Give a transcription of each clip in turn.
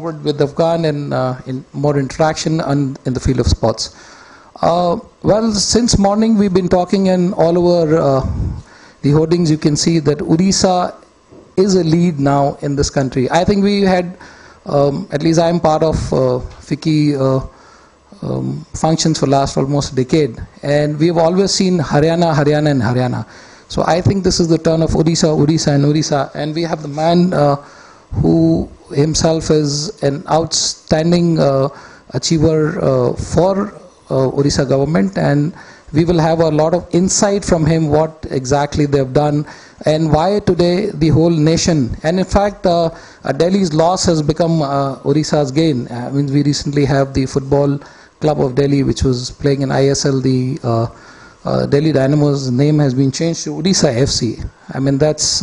forward with Afghan and in more interaction in the field of sports. Well, since morning we've been talking, and all over the hoardings you can see that Odisha is a lead now in this country. I think we had, at least I am part of FICCI functions for last almost a decade, and we have always seen Haryana, Haryana and Haryana. So I think this is the turn of Odisha, Odisha and Odisha, and we have the man who himself is an outstanding achiever for Odisha government, and we will have a lot of insight from him what exactly they have done and why today the whole nation, and in fact Delhi's loss has become Odisha's gain. I mean, we recently have the football club of Delhi which was playing in ISL, the Delhi Dynamos name has been changed to Odisha FC. I mean, that's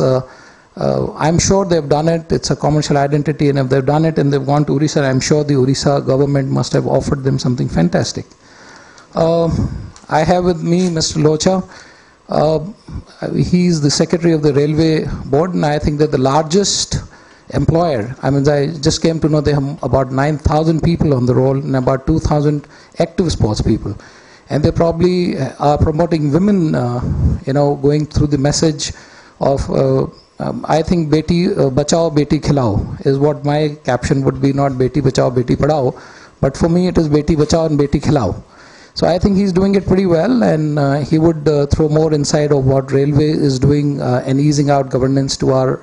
I'm sure they've done it, it's a commercial identity, and if they've done it and they've gone to Odisha, I'm sure the Odisha government must have offered them something fantastic. I have with me Mr. Locha. He is the secretary of the railway board, and I think that the largest employer, I mean, I just came to know they have about 9,000 people on the roll and about 2,000 active sports people, and they probably are promoting women, you know, going through the message of I think Beti Bachao Beti Khilao is what my caption would be, not Beti Bachao Beti Padhao, but for me it is Beti Bachao and Beti Khilao. So I think he's doing it pretty well, and he would throw more insight of what railway is doing and easing out governance to our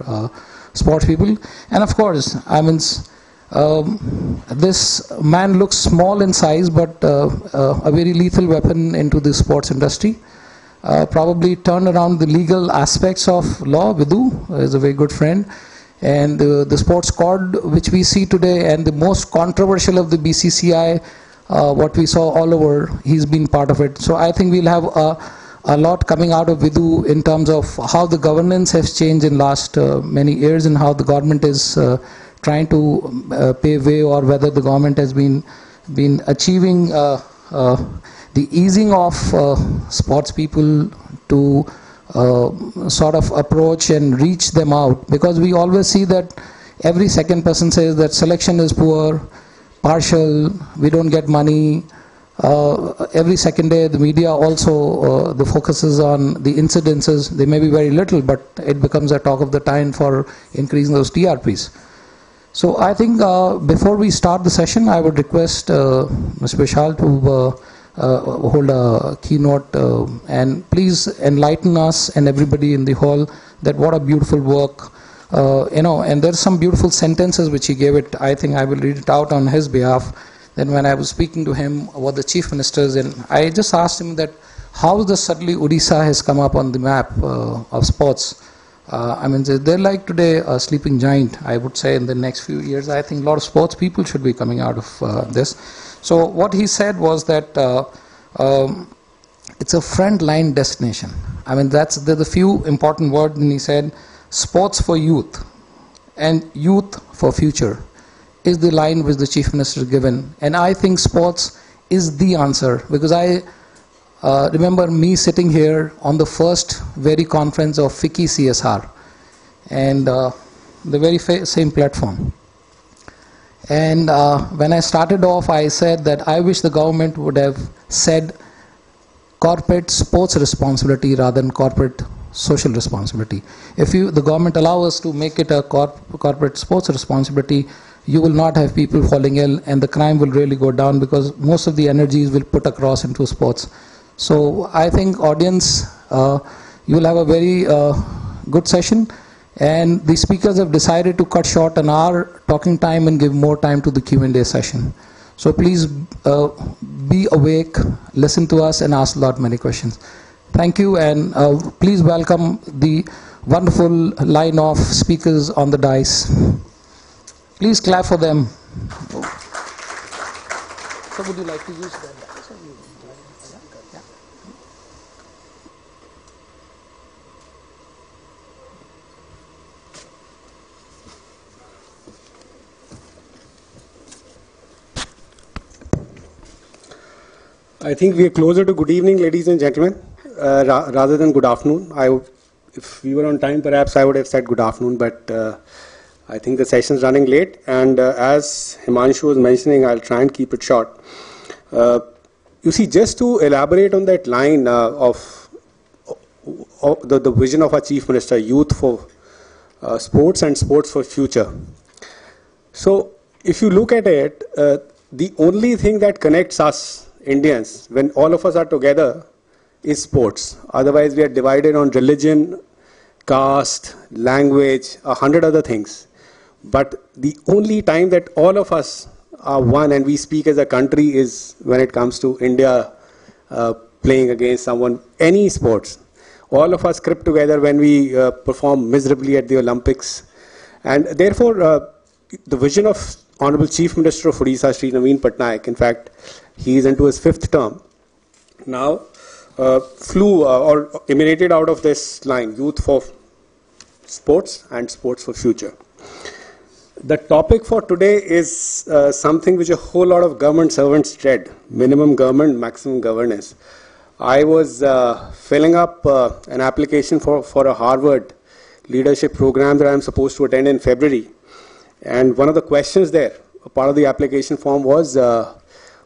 sports people. And of course, I mean, this man looks small in size, but a very lethal weapon into the sports industry. Probably turned around the legal aspects of law. Vidhu is a very good friend, and the sports code which we see today, and the most controversial of the BCCI, what we saw all over, he's been part of it. So I think we'll have a lot coming out of Vidhu in terms of how the governance has changed in last many years, and how the government is trying to pave way, or whether the government has been achieving the easing of sports people to sort of approach and reach them out, because we always see that every second person says that selection is poor, partial, we don't get money. Every second day the media also the focus is on the incidences, they may be very little, but it becomes a talk of the time for increasing those TRPs. So I think before we start the session, I would request Mr. Vishal to hold a keynote, and please enlighten us and everybody in the hall that what a beautiful work, you know, and there's some beautiful sentences which he gave it. I think I will read it out on his behalf. Then when I was speaking to him about the chief ministers, and I just asked him that how the suddenly Odisha has come up on the map of sports. I mean, they're like today a sleeping giant, I would say. In the next few years, I think a lot of sports people should be coming out of this. So what he said was that it's a frontline destination. I mean, that's the few important words. And he said, sports for youth and youth for future is the line which the chief minister has given. And I think sports is the answer, because I remember me sitting here on the first very conference of FICCI CSR, and the very same platform. And when I started off, I said that I wish the government would have said corporate sports responsibility rather than corporate social responsibility. If the government allow us to make it a corporate sports responsibility, you will not have people falling ill, and the crime will really go down, because most of the energies will put across into sports. So I think audience, you will have a very good session. And the speakers have decided to cut short an hour talking time and give more time to the Q&A session. So please be awake, listen to us, and ask a lot many questions. Thank you, and please welcome the wonderful line of speakers on the dais. Please clap for them. So would you like to use them? I think we are closer to good evening, ladies and gentlemen, rather than good afternoon. If we were on time, perhaps I would have said good afternoon, but I think the session is running late, and as Himanshu was mentioning, I'll try and keep it short. You see, just to elaborate on that line of the vision of our Chief Minister, youth for sports and sports for future. So if you look at it, the only thing that connects us Indians when all of us are together is sports. Otherwise we are divided on religion, caste, language, 100 other things. But the only time that all of us are one and we speak as a country is when it comes to India playing against someone, any sports. All of us grip together when we perform miserably at the Olympics. And therefore, the vision of Honorable Chief Minister of Odisha, Shri Naveen Patnaik, in fact, he is into his 5th term, now flew or emanated out of this line, youth for sports and sports for future. The topic for today is something which a whole lot of government servants dread, minimum government, maximum governance. I was filling up an application for a Harvard leadership program that I am supposed to attend in February. And one of the questions there, a part of the application form was,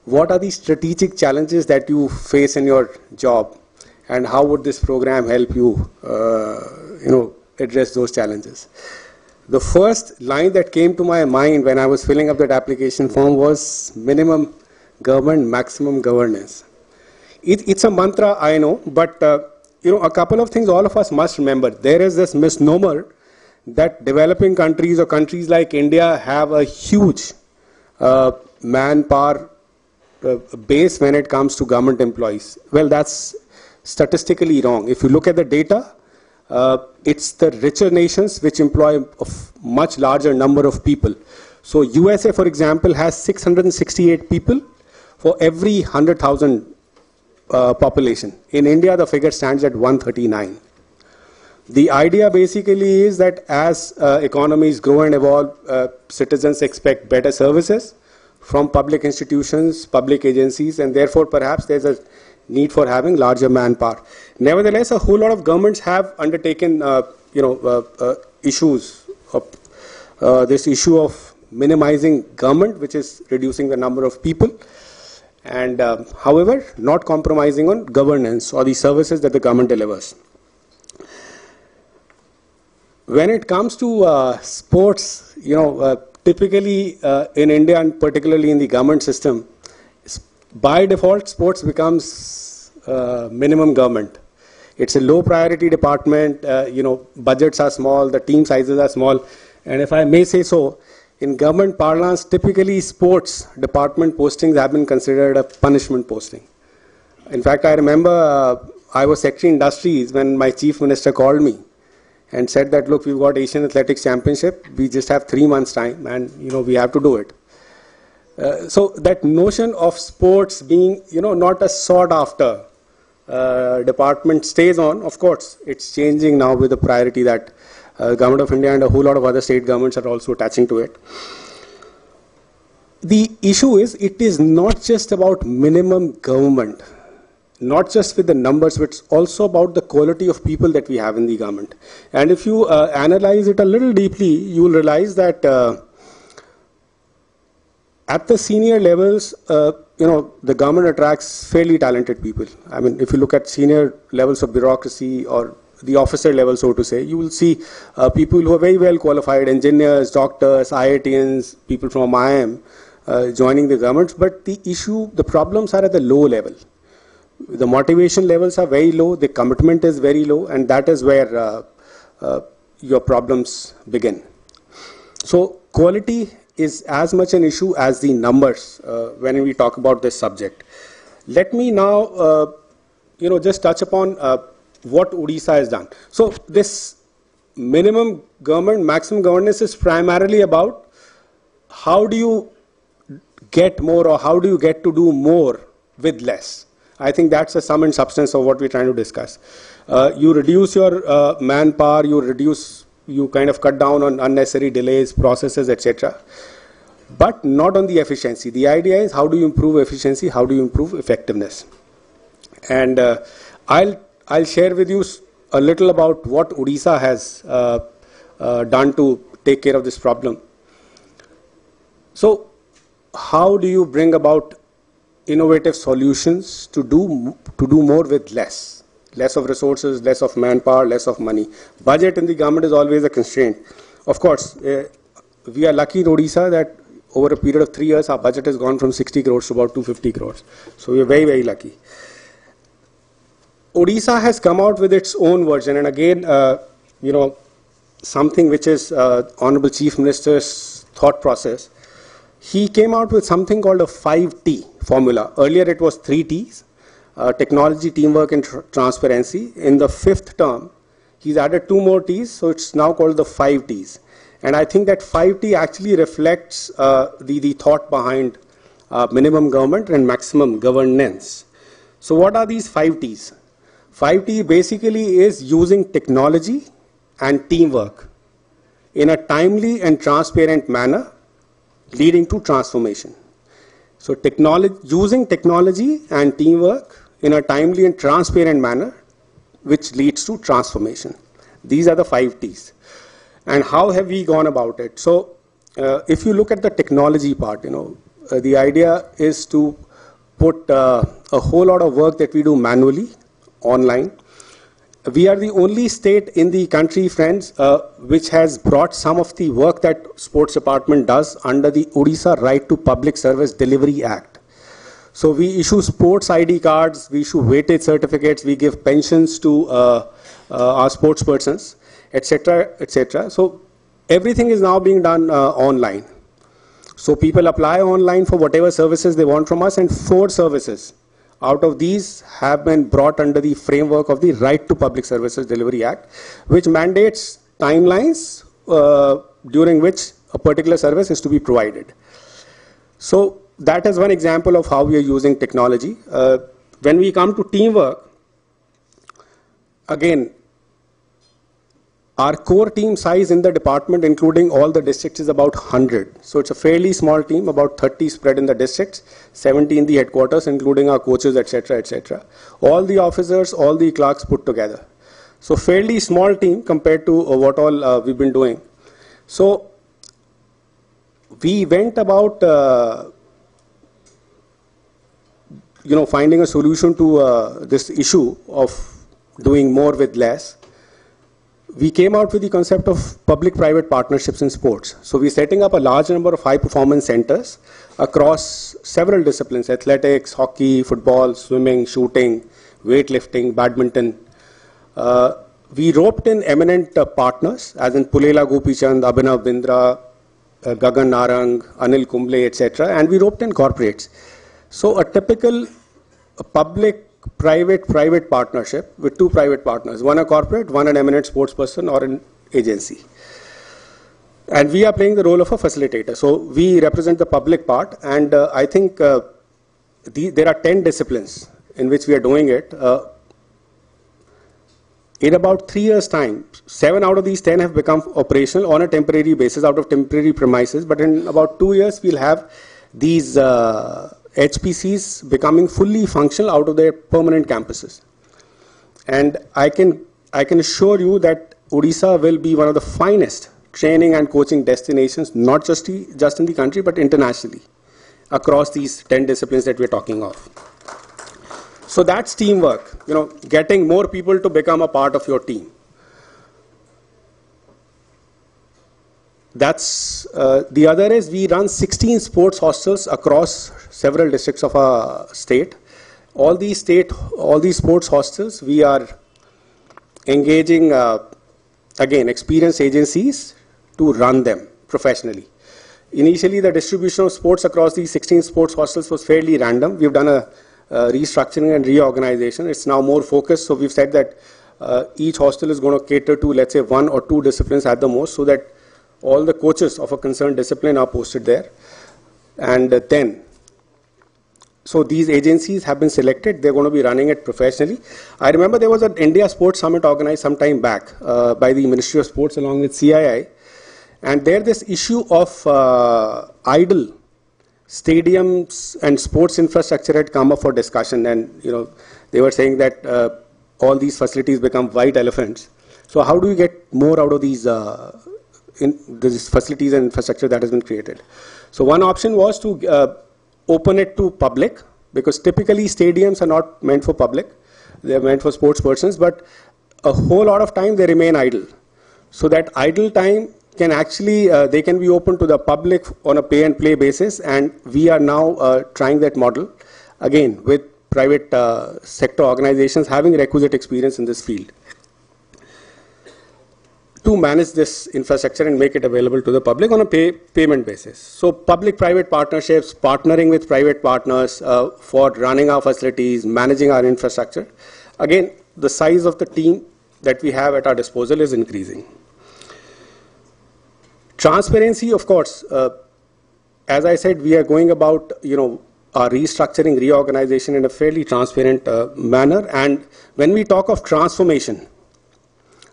what are the strategic challenges that you face in your job? And how would this program help you, address those challenges? The first line that came to my mind when I was filling up that application form was minimum government, maximum governance. It's a mantra, I know, but a couple of things all of us must remember. There is this misnomer that developing countries or countries like India have a huge manpower base when it comes to government employees. Well, that's statistically wrong. If you look at the data, it's the richer nations which employ a much larger number of people. So USA, for example, has 668 people for every 100,000 population. In India, the figure stands at 139. The idea basically is that as economies grow and evolve, citizens expect better services from public institutions, public agencies, and therefore perhaps there's a need for having larger manpower. Nevertheless, a whole lot of governments have undertaken, issues. This issue of minimizing government, which is reducing the number of people. And however, not compromising on governance or the services that the government delivers. When it comes to sports, typically in India and particularly in the government system, by default, sports becomes minimum government. It's a low priority department, budgets are small, the team sizes are small. And if I may say so, in government parlance, typically sports department postings have been considered a punishment posting. In fact, I remember I was Secretary Industries when my Chief Minister called me and said that, look, we've got Asian Athletics Championship, we just have 3 months time and, we have to do it. So that notion of sports being, not a sought after department stays on. Of course, it's changing now with the priority that Government of India and a whole lot of other state governments are also attaching to it. The issue is, it is not just about minimum government, not just with the numbers, but it's also about the quality of people that we have in the government. And if you analyze it a little deeply, you will realize that at the senior levels, the government attracts fairly talented people. I mean, if you look at senior levels of bureaucracy or the officer level, so to say, you will see people who are very well qualified, engineers, doctors, IITians, people from IIM joining the governments. But the problems are at the low level. The motivation levels are very low, the commitment is very low, and that is where your problems begin. So quality is as much an issue as the numbers when we talk about this subject. Let me now, just touch upon what Odisha has done. So this minimum government, maximum governance is primarily about how do you get more or how do you get to do more with less. I think that's the sum and substance of what we're trying to discuss. You reduce your manpower, you kind of cut down on unnecessary delays, processes, etc. But not on the efficiency. The idea is how do you improve efficiency, how do you improve effectiveness. And I'll share with you a little about what Odisha has done to take care of this problem. So how do you bring about innovative solutions to do more with less? Less of resources, less of manpower, less of money. Budget in the government is always a constraint. Of course, we are lucky in Odisha that over a period of 3 years, our budget has gone from 60 crores to about 250 crores. So we are very, very lucky. Odisha has come out with its own version. And again, you know, something which is Honorable Chief Minister's thought process. He came out with something called a 5T formula. Earlier, it was 3 Ts. Technology, teamwork, and transparency. In the fifth term, he's added 2 more Ts, so it's now called the 5 Ts. And I think that 5T actually reflects the thought behind minimum government and maximum governance. So what are these 5 Ts? 5T basically is using technology and teamwork in a timely and transparent manner, leading to transformation. So using technology and teamwork in a timely and transparent manner, which leads to transformation. These are the 5 Ts. And how have we gone about it? So if you look at the technology part, you know, the idea is to put a whole lot of work that we do manually online. We are the only state in the country, friends, which has brought some of the work that sports department does under the Odisha Right to Public Service Delivery Act. So we issue sports ID cards, we issue weighted certificates, we give pensions to our sports persons, etc., etc. So everything is now being done online. So people apply online for whatever services they want from us, and 4 services. Out of these have been brought under the framework of the Right to Public Services Delivery Act, which mandates timelines during which a particular service is to be provided. So that is one example of how we are using technology. When we come to teamwork, again, our core team size in the department, including all the districts, is about 100. So it's a fairly small team, about 30 spread in the districts, 70 in the headquarters, including our coaches, etc., etc. All the officers, all the clerks put together. So fairly small team compared to what all we've been doing. So we went about, you know, finding a solution to this issue of doing more with less. We came out with the concept of public-private partnerships in sports. So we're setting up a large number of high-performance centers across several disciplines, athletics, hockey, football, swimming, shooting, weightlifting, badminton. We roped in eminent partners, as in Pullela Gopichand, Abhinav Bindra, Gagan Narang, Anil Kumble, etc. And we roped in corporates. So a typical public-private partnership with 2 private partners, 1 a corporate, 1 an eminent sports person or an agency. And we are playing the role of a facilitator. So we represent the public part, and I think there are 10 disciplines in which we are doing it. In about 3 years' time, 7 out of these 10 have become operational on a temporary basis out of temporary premises, but in about 2 years, we'll have these HPCs becoming fully functional out of their permanent campuses. And I can assure you that Odisha will be one of the finest training and coaching destinations, not just in the country, but internationally, across these 10 disciplines that we're talking of. So that's teamwork, you know, getting more people to become a part of your team. That's the other is we run 16 sports hostels across several districts of our state. All these sports hostels, we are engaging again experienced agencies to run them professionally. Initially, the distribution of sports across these 16 sports hostels was fairly random. We've done a restructuring and reorganization. It's now more focused. So we've said that each hostel is going to cater to, let's say, 1 or 2 disciplines at the most, so that all the coaches of a concerned discipline are posted there. And then, so these agencies have been selected. They're going to be running it professionally. I remember there was an India Sports Summit organized some time back by the Ministry of Sports along with CII. And there this issue of idle stadiums and sports infrastructure had come up for discussion. And, you know, they were saying that all these facilities become white elephants. So how do we get more out of these in these facilities and infrastructure that has been created. So one option was to open it to public, because typically stadiums are not meant for public. They are meant for sports persons, but a whole lot of time they remain idle. So that idle time can actually, they can be open to the public on a pay and play basis, and we are now trying that model again with private sector organizations having requisite experience in this field to manage this infrastructure and make it available to the public on a payment basis. So public-private partnerships, partnering with private partners for running our facilities, managing our infrastructure. Again, the size of the team that we have at our disposal is increasing. Transparency, of course, as I said, we are going about, our restructuring, reorganization in a fairly transparent manner. And when we talk of transformation,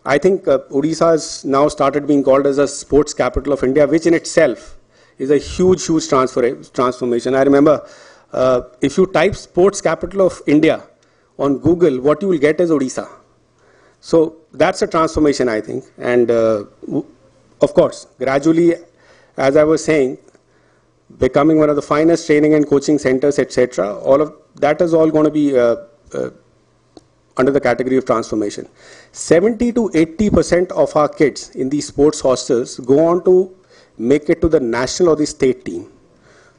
I think Odisha has now started being called as a sports capital of India, which in itself is a huge, huge transformation. I remember if you type sports capital of India on Google, what you will get is Odisha. So that's a transformation, I think. And of course, gradually, as I was saying, becoming one of the finest training and coaching centers, etc., all of that is all going to be under the category of transformation. 70 to 80% of our kids in these sports hostels go on to make it to the national or the state team.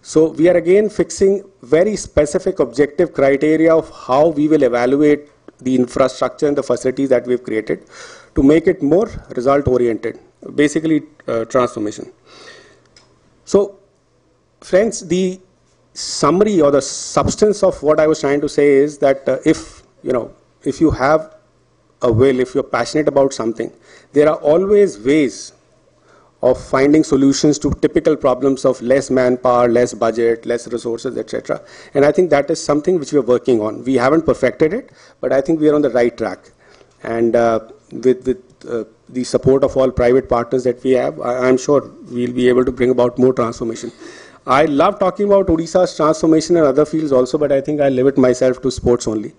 So we are again fixing very specific objective criteria of how we will evaluate the infrastructure and the facilities that we've created to make it more result-oriented, basically transformation. So friends, the summary or the substance of what I was trying to say is that if you have a will, if you're passionate about something, there are always ways of finding solutions to typical problems of less manpower, less budget, less resources, etc. And I think that is something which we are working on. We haven't perfected it, but I think we are on the right track. And with the support of all private partners that we have, I'm sure we'll be able to bring about more transformation. I love talking about Odisha's transformation and other fields also, but I think I limit myself to sports only.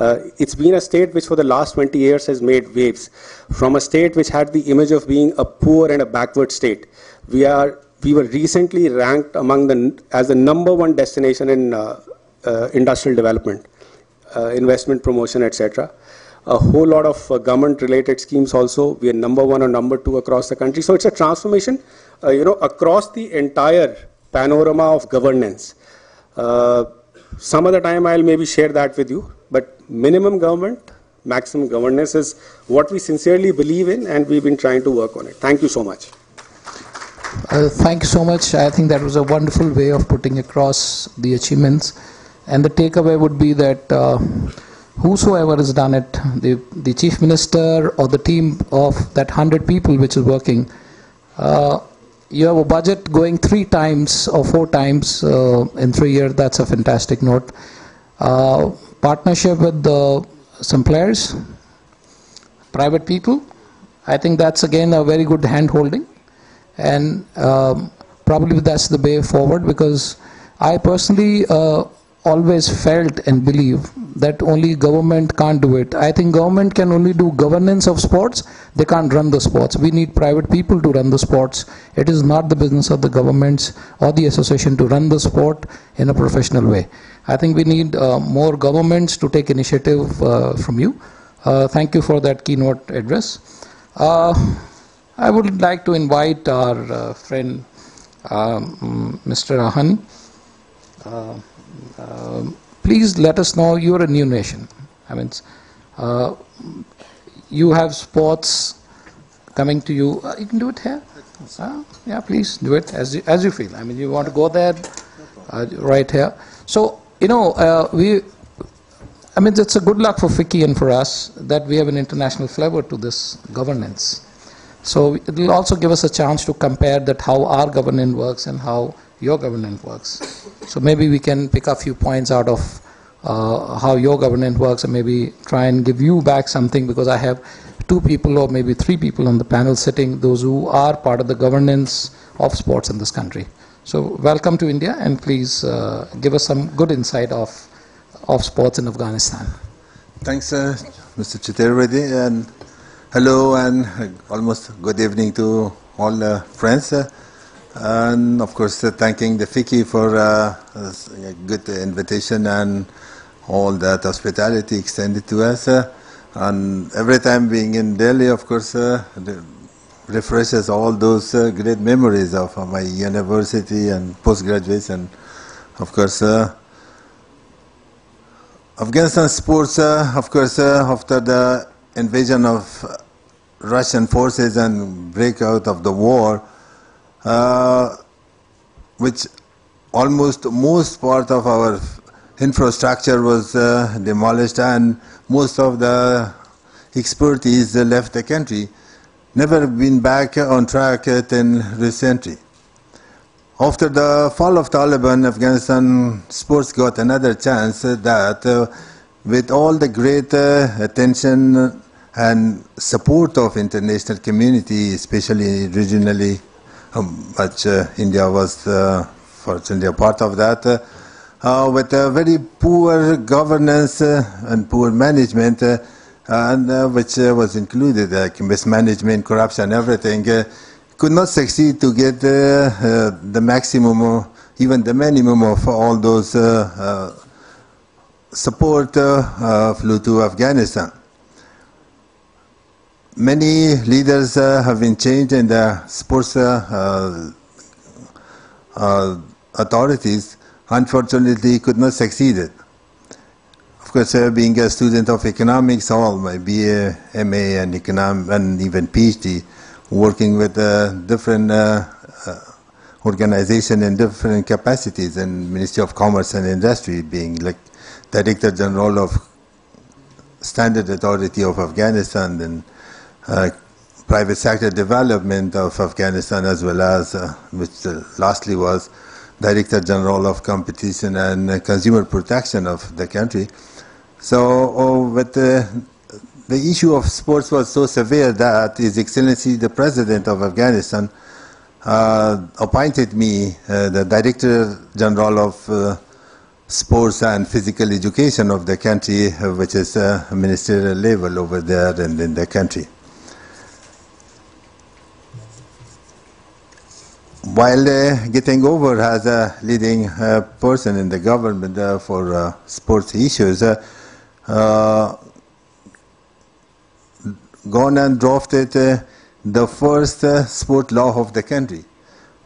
It's been a state which for the last 20 years has made waves. From a state which had the image of being a poor and a backward state, we were recently ranked among as the #1 destination in industrial development, investment promotion, etc. A whole lot of government-related schemes also. We are #1 or #2 across the country. So it's a transformation, across the entire panorama of governance. Some other time I'll maybe share that with you. But minimum government, maximum governance is what we sincerely believe in, and we've been trying to work on it. Thank you so much. Thank you so much. I think that was a wonderful way of putting across the achievements. And the takeaway would be that whosoever has done it, the chief minister or the team of that 100 people which is working, you have a budget going 3 times or 4 times in 3 years. That's a fantastic note. Partnership with some players, private people. I think that's again a very good hand-holding, and probably that's the way forward, because I personally always felt and believe that only government can't do it. I think government can only do governance of sports. They can't run the sports. We need private people to run the sports. It is not the business of the governments or the association to run the sport in a professional way. I think we need more governments to take initiative from you. Thank you for that keynote address. I would like to invite our friend Mr. Ahan. Please let us know, you're a new nation. I mean, you have sports coming to you. You can do it here. Yeah, please do it as you feel. I mean, you want to go there, right here. So, I mean, it's a good luck for FICCI and for us that we have an international flavor to this governance. So it will also give us a chance to compare that how our governance works and how your governance works. So maybe we can pick a few points out of how your governance works, and maybe try and give you back something, because I have 2 people or maybe 3 people on the panel sitting, those who are part of the governance of sports in this country. So welcome to India, and please give us some good insight of sports in Afghanistan. Thanks, Mr. Chaturvedi, and hello and almost good evening to all friends, and of course thanking the FICCI for a good invitation and all that hospitality extended to us. And every time being in Delhi, of course, refreshes all those great memories of my university and post-graduation. Of course, Afghanistan sports, of course, after the invasion of Russian forces and breakout of the war, which almost most part of our infrastructure was demolished and most of the expertise left the country, never been back on track in this century. After the fall of Taliban, Afghanistan sports got another chance that with all the great attention and support of international community, especially regionally, which India was fortunately a part of that, with a very poor governance and poor management, and which was included, like mismanagement, corruption, everything, could not succeed to get the maximum or even the minimum of all those support flew to Afghanistan. Many leaders have been changed in the sports authorities, unfortunately could not succeed it. Of course, being a student of economics, all my BA, MA and economics and even PhD, working with different organizations in different capacities, and Ministry of Commerce and Industry, being like Director General of Standard Authority of Afghanistan, and private sector development of Afghanistan, as well as, which lastly was Director General of Competition and Consumer Protection of the country. So with the issue of sports was so severe that His Excellency the President of Afghanistan appointed me the Director General of Sports and Physical Education of the country, which is ministerial level over there and in the country. While getting over as a leading person in the government for sports issues, gone and drafted the first sport law of the country,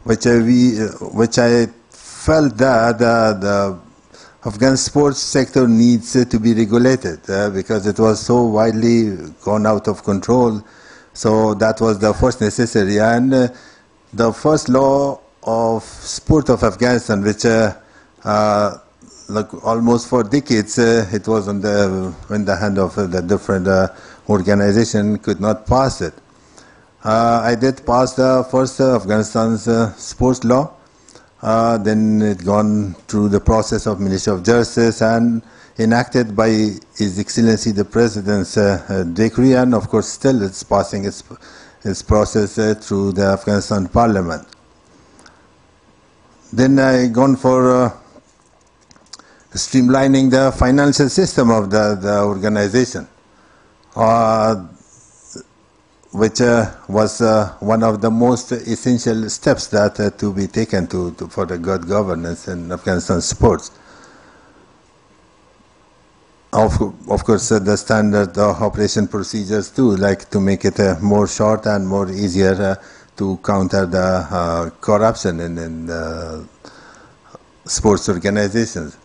which I felt that the Afghan sports sector needs to be regulated because it was so widely gone out of control. So that was the first necessary, and the first law of sport of Afghanistan, which like almost for decades it was on the in the hand of the different organization, could not pass it. I did pass the first Afghanistan's sports law. Then it gone through the process of Ministry of Justice and enacted by His Excellency the President's decree, and of course still it's passing its process through the Afghanistan Parliament. Then I gone for streamlining the financial system of the organization, which was one of the most essential steps that to be taken for the good governance in Afghanistan sports. Of course, the standard operation procedures too, like to make it more short and more easier to counter the corruption in the sports organizations.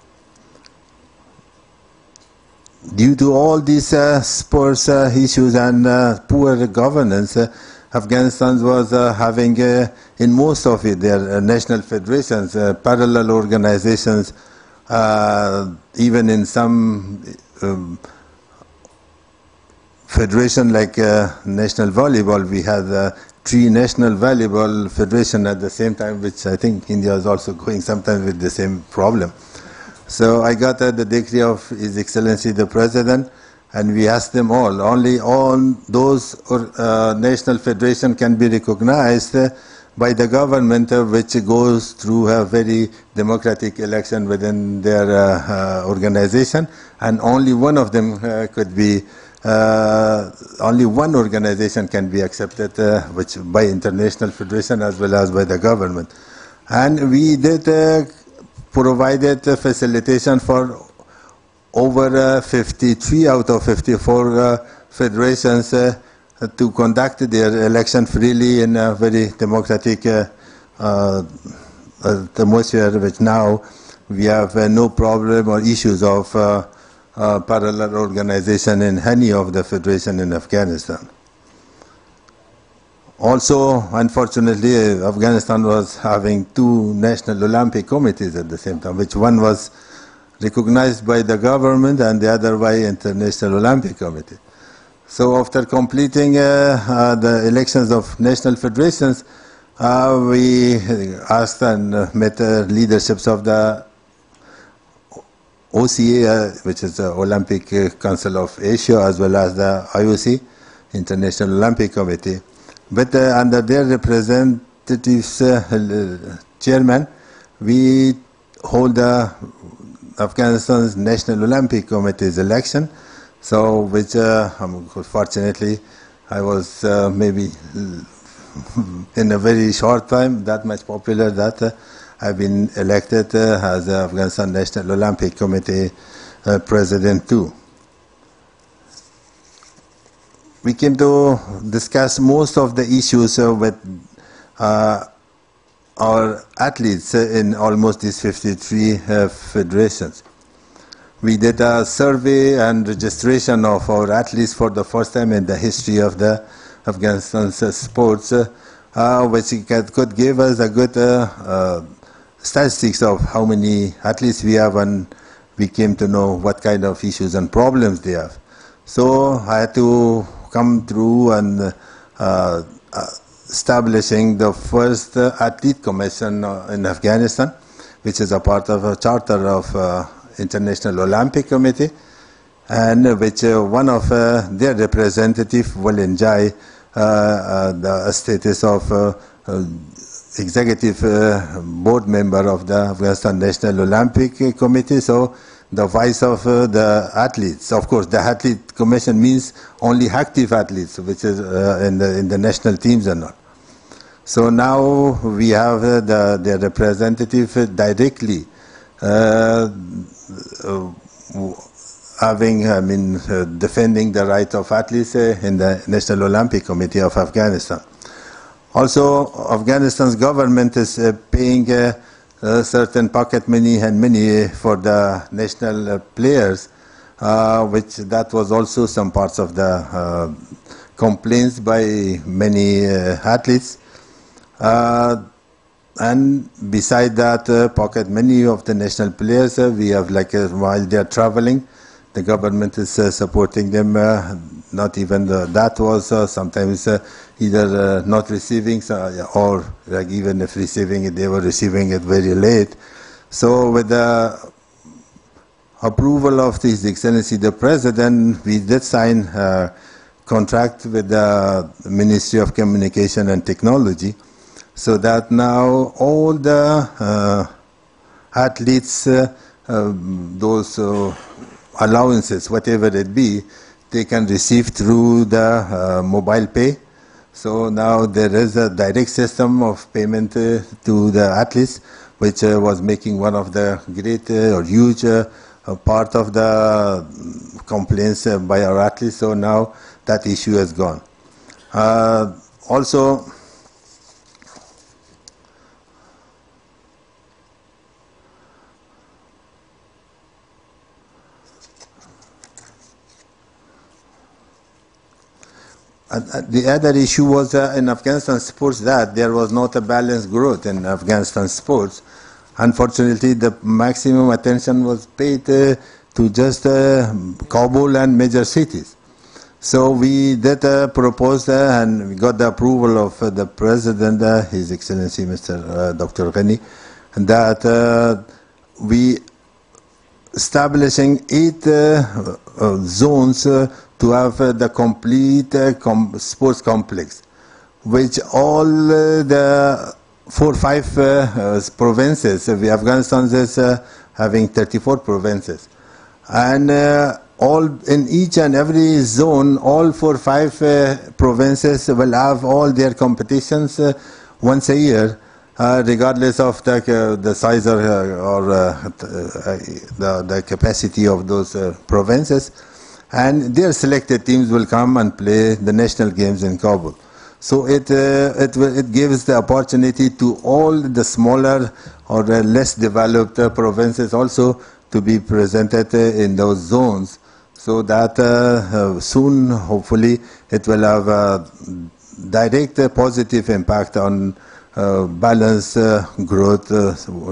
Due to all these sports issues and poor governance, Afghanistan was having in most of it their national federations, parallel organizations, even in some federation like National Volleyball, we had three National Volleyball Federation at the same time, which I think India is also going sometimes with the same problem. So I got the decree of His Excellency the President, and we asked them all, only all those national federation can be recognized by the government, which goes through a very democratic election within their organization, and only one of them could be only one organization can be accepted, which by international federation as well as by the government. And we did provided facilitation for over 53 out of 54 federations to conduct their election freely in a very democratic atmosphere, which now we have no problem or issues of parallel organization in any of the federation in Afghanistan. Also, unfortunately, Afghanistan was having two National Olympic Committees at the same time, which one was recognized by the government and the other by International Olympic Committee. So after completing the elections of national federations, we asked and met the leaderships of the OCA, which is the Olympic Council of Asia, as well as the IOC, International Olympic Committee. But under their representatives, chairman, we hold Afghanistan's National Olympic Committee's election, so which fortunately I was maybe in a very short time that much popular that I've been elected as the Afghanistan National Olympic Committee president too. We came to discuss most of the issues with our athletes in almost these 53 federations. We did a survey and registration of our athletes for the first time in the history of the Afghanistan's sports, which could give us a good statistics of how many athletes we have, and we came to know what kind of issues and problems they have. So I had to come through and establishing the first athlete commission in Afghanistan, which is a part of a charter of International Olympic Committee, and which one of their representatives will enjoy the status of executive board member of the Afghanistan National Olympic Committee, so the voice of the athletes. Of course, the athlete commission means only active athletes, which is in the national teams and all. So now we have the representative directly defending the rights of athletes in the National Olympic Committee of Afghanistan. Also, Afghanistan's government is paying certain pocket money and money for the national players, which that was also some parts of the complaints by many athletes. And beside that pocket money of the national players, we have like while they are traveling, the government is supporting them. Not even that was sometimes either not receiving or like even if receiving it, they were receiving it very late. So with the approval of His Excellency the President, we did sign a contract with the Ministry of Communication and Technology, so that now all the athletes, those allowances, whatever it be, they can receive through the mobile pay. So now there is a direct system of payment to the athletes, which was making one of the great or huge part of the complaints by our athletes. So now that issue has gone. Also, the other issue was in Afghanistan sports that there was not a balanced growth in Afghanistan sports. Unfortunately, the maximum attention was paid to just Kabul and major cities. So we did propose and we got the approval of the President, His Excellency Mr. Dr. Ghani, that we establishing 8 zones to have the complete sports complex, which all the 4 or 5 provinces. Afghanistan is having 34 provinces, and all in each and every zone, all for five provinces will have all their competitions once a year, regardless of the size or the capacity of those provinces, and their selected teams will come and play the national games in Kabul. So it gives the opportunity to all the smaller or less developed provinces also to be presented in those zones, so that soon, hopefully, it will have a direct positive impact on balanced growth,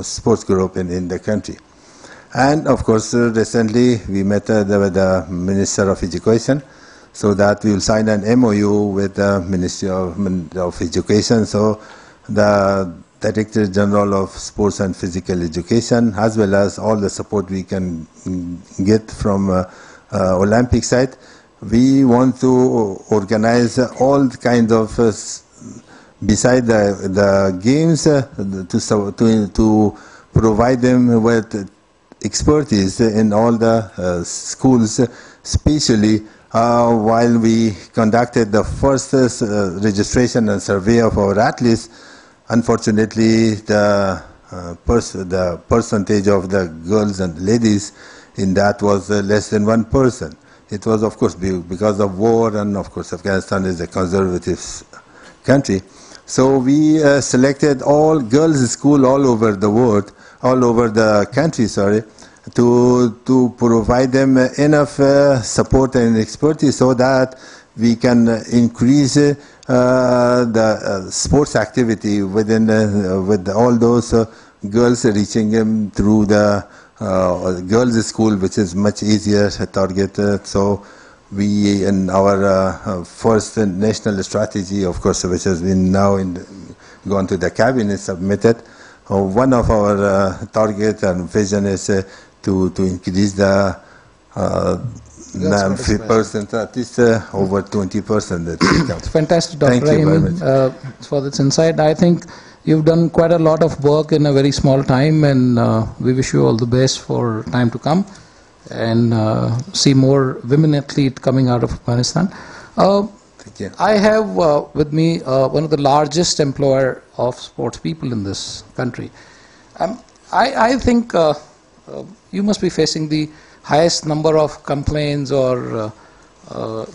sports growth in the country. And of course, recently we met the Minister of Education, so that we will sign an MOU with the Ministry of Education. So the Director General of Sports and Physical Education, as well as all the support we can get from Olympic side, we want to organize all kinds of, beside the games, to provide them with expertise in all the schools, especially while we conducted the first registration and survey of our athletes. Unfortunately, the percentage of the girls and ladies in that was less than 1%. It was, of course, because of war, and of course Afghanistan is a conservative country. So we selected all girls' school all over the world, all over the country, sorry, to provide them enough support and expertise, so that we can increase the sports activity within with all those girls, reaching them through the girls' school, which is much easier targeted. So we, in our first national strategy, of course, which has been now gone to the cabinet, submitted, one of our target and vision is to increase the 50%, at least over 20%. It's fantastic, Dr. Rahim, for this insight. I think you've done quite a lot of work in a very small time, and we wish you all the best for time to come, and see more women athletes coming out of Afghanistan. Thank you. I have with me one of the largest employer of sports people in this country. I think you must be facing the highest number of complaints or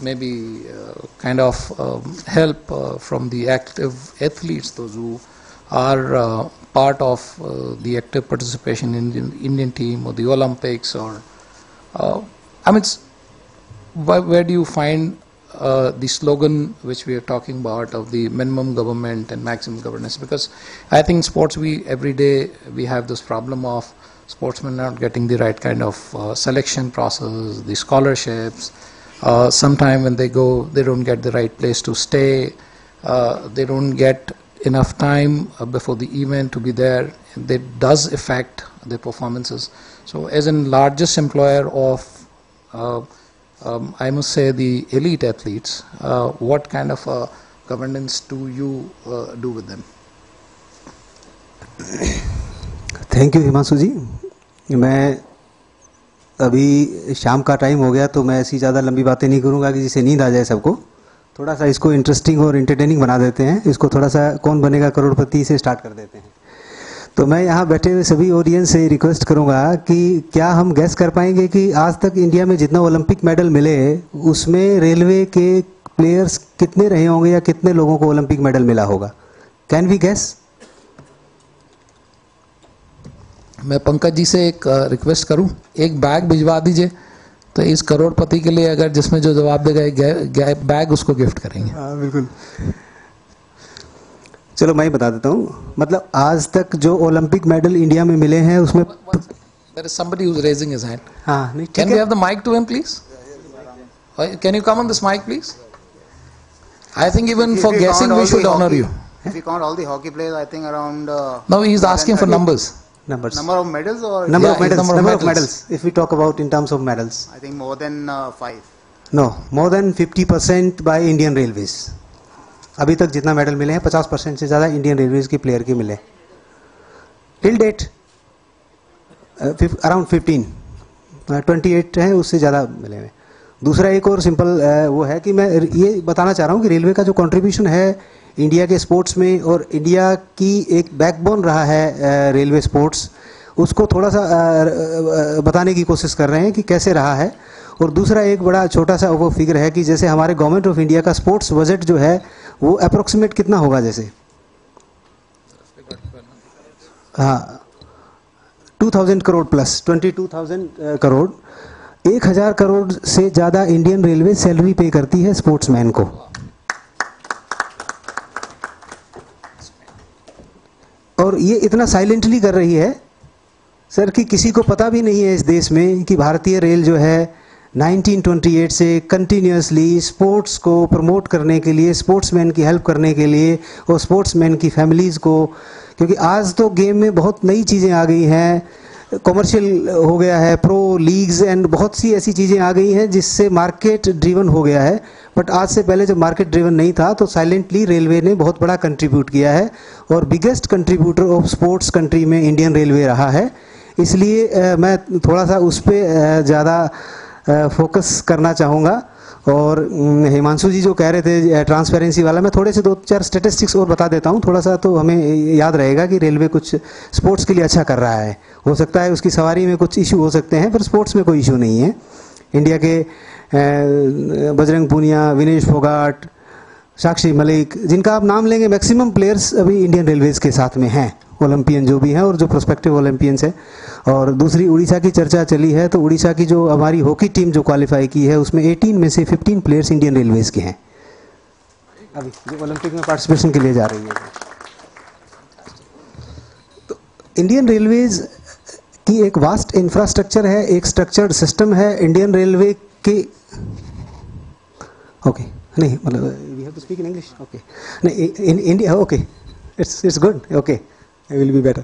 maybe kind of help from the active athletes, those who are part of the active participation in the Indian team or the Olympics, or I mean, where do you find the slogan which we are talking about of the minimum government and maximum governance? Because I think in sports, every day we have this problem of sportsmen not getting the right kind of selection process, the scholarships. Sometimes when they go, they don't get the right place to stay. They don't get enough time before the event to be there. That does affect their performances. So as the largest employer of, I must say, the elite athletes, what kind of governance do you do with them? Thank you, Himanshu ji. मैं अभी शाम का time हो गया, तो मैं ऐसी ज़्यादा लंबी बातें नहीं करूँगा कि जिसे नींद आ जाए सबको. थोड़ा सा इसको इंटरेस्टिंग और एंटरटेनिंग बना देते हैं. इसको थोड़ा सा कौन बनेगा करोड़पति से स्टार्ट कर देते हैं. तो मैं यहाँ बैठे हुए सभी ऑडियंस से रिक्वेस्ट करूँगा कि क्या हम गैस कर पाएंगे कि आज तक इंडिया में जितना ओलंपिक मेडल मिले उसमें रेलवे के प्लेयर्स कितने रहे होंगे या कितने लोगों को ओलंपिक मेडल मिला होगा? Can we guess? मैं पंकज जी से एक रिक्वेस्ट करूं, एक बैग भिजवा दीजिए, तो इस करोड़पति के लिए अगर जिसमें जो जवाब देगा बैग उसको गिफ्ट करेंगे. हाँ बिल्कुल. चलो मैं ही बता देता हूं. मतलब आज तक जो ओलंपिक मेडल इंडिया में मिले हैं उसमें there is somebody who is raising his hand. हां नहीं, can we have the mic to him please? Can you come on this mic please? I think even for guessing we should honour you. If we count all the hockey players I think around, now he is asking for numbers. Number of medals, or number of medals. If we talk about in terms of medals, I think more than 5. No, more than 50% by Indian Railways. अभी तक जितना medal मिले हैं 50% से ज़्यादा Indian Railways के player के मिले. Till date, around 15. 28 हैं, उससे ज़्यादा मिले हैं। दूसरा एक और सिंपल वो है कि मैं ये बताना चाह रहा हूँ कि रेलवे का जो कंट्रीब्यूशन है इंडिया के स्पोर्ट्स में और इंडिया की एक बैकबोन रहा है रेलवे स्पोर्ट्स, उसको थोड़ा सा बताने की कोशिश कर रहे हैं कि कैसे रहा है। और दूसरा एक बड़ा छोटा सा वो फिगर है कि जैसे हमारे गवर्नमेंट ऑफ इंडिया का स्पोर्ट्स बजट जो है वो अप्रोक्सीमेट कितना होगा, जैसे हाँ 2000 करोड़ प्लस 22,000 करोड़, 1000 करोड़ से ज़्यादा इंडियन रेलवे सैलरी पे करती है स्पोर्ट्समैन को। और ये इतना साइलेंटली कर रही है सर कि किसी को पता भी नहीं है इस देश में कि भारतीय रेल जो है 1928 से कंटिन्यूसली स्पोर्ट्स को प्रमोट करने के लिए, स्पोर्ट्समैन की हेल्प करने के लिए और स्पोर्ट्समैन की फैमिलीज़ को, क्योंकि आज तो गेम में बहुत नई चीज़ें आ गई हैं, कॉमर्शियल हो गया है, प्रो लीग्स एंड बहुत सी ऐसी चीज़ें आ गई हैं जिससे मार्केट ड्रिवन हो गया है। बट आज से पहले जब मार्केट ड्रिवन नहीं था तो साइलेंटली रेलवे ने बहुत बड़ा कंट्रीब्यूट किया है और biggest contributor of sports country में इंडियन रेलवे रहा है। इसलिए मैं थोड़ा सा उस पर ज़्यादा फोकस करना चाहूँगा। और हिमांशु जी जो कह रहे थे ट्रांसपेरेंसी वाला, मैं थोड़े से 2-4 स्टैटिस्टिक्स और बता देता हूँ, थोड़ा सा तो हमें याद रहेगा कि रेलवे कुछ स्पोर्ट्स के लिए अच्छा कर रहा है। हो सकता है उसकी सवारी में कुछ इशू हो सकते हैं पर स्पोर्ट्स में कोई इशू नहीं है। इंडिया के बजरंग पूनिया, विनेश फोगाट, साक्षी मलिक, जिनका आप नाम लेंगे मैक्सिमम प्लेयर्स अभी इंडियन रेलवेज़ के साथ में हैं, ओलंपियन जो भी हैं और जो प्रोस्पेक्टिव ओलंपियंस हैं। और दूसरी उड़ीसा की चर्चा चली है तो उड़ीसा की जो हमारी हॉकी टीम जो क्वालिफाई की है उसमें 18 में से 15 प्लेयर्स इंडियन रेलवेज़ के हैं अभी जो ओलंपिक में पार्टिसिपेशन के लिए जा रही है। तो इंडियन रेलवेज़ की एक वास्ट इंफ्रास्ट्रक्चर है, एक स्ट्रक्चर्ड सिस्टम है इंडियन रेलवे के। ओके नहीं मतलब we have to speak in English. Okay नहीं in India okay it's good okay it will be better.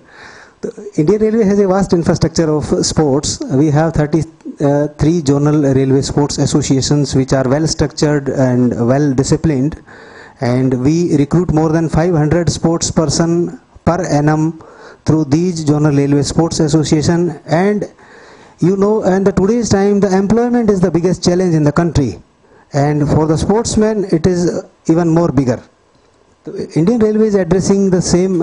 The Indian Railway has a vast infrastructure of sports. We have 33 zonal railway sports associations which are well structured and well disciplined, and we recruit more than 500 sports person per annum through these zonal railway sports association. And you know, and the today's time the employment is the biggest challenge in the country, and for the sportsmen it is even more bigger. Indian Railway is addressing the same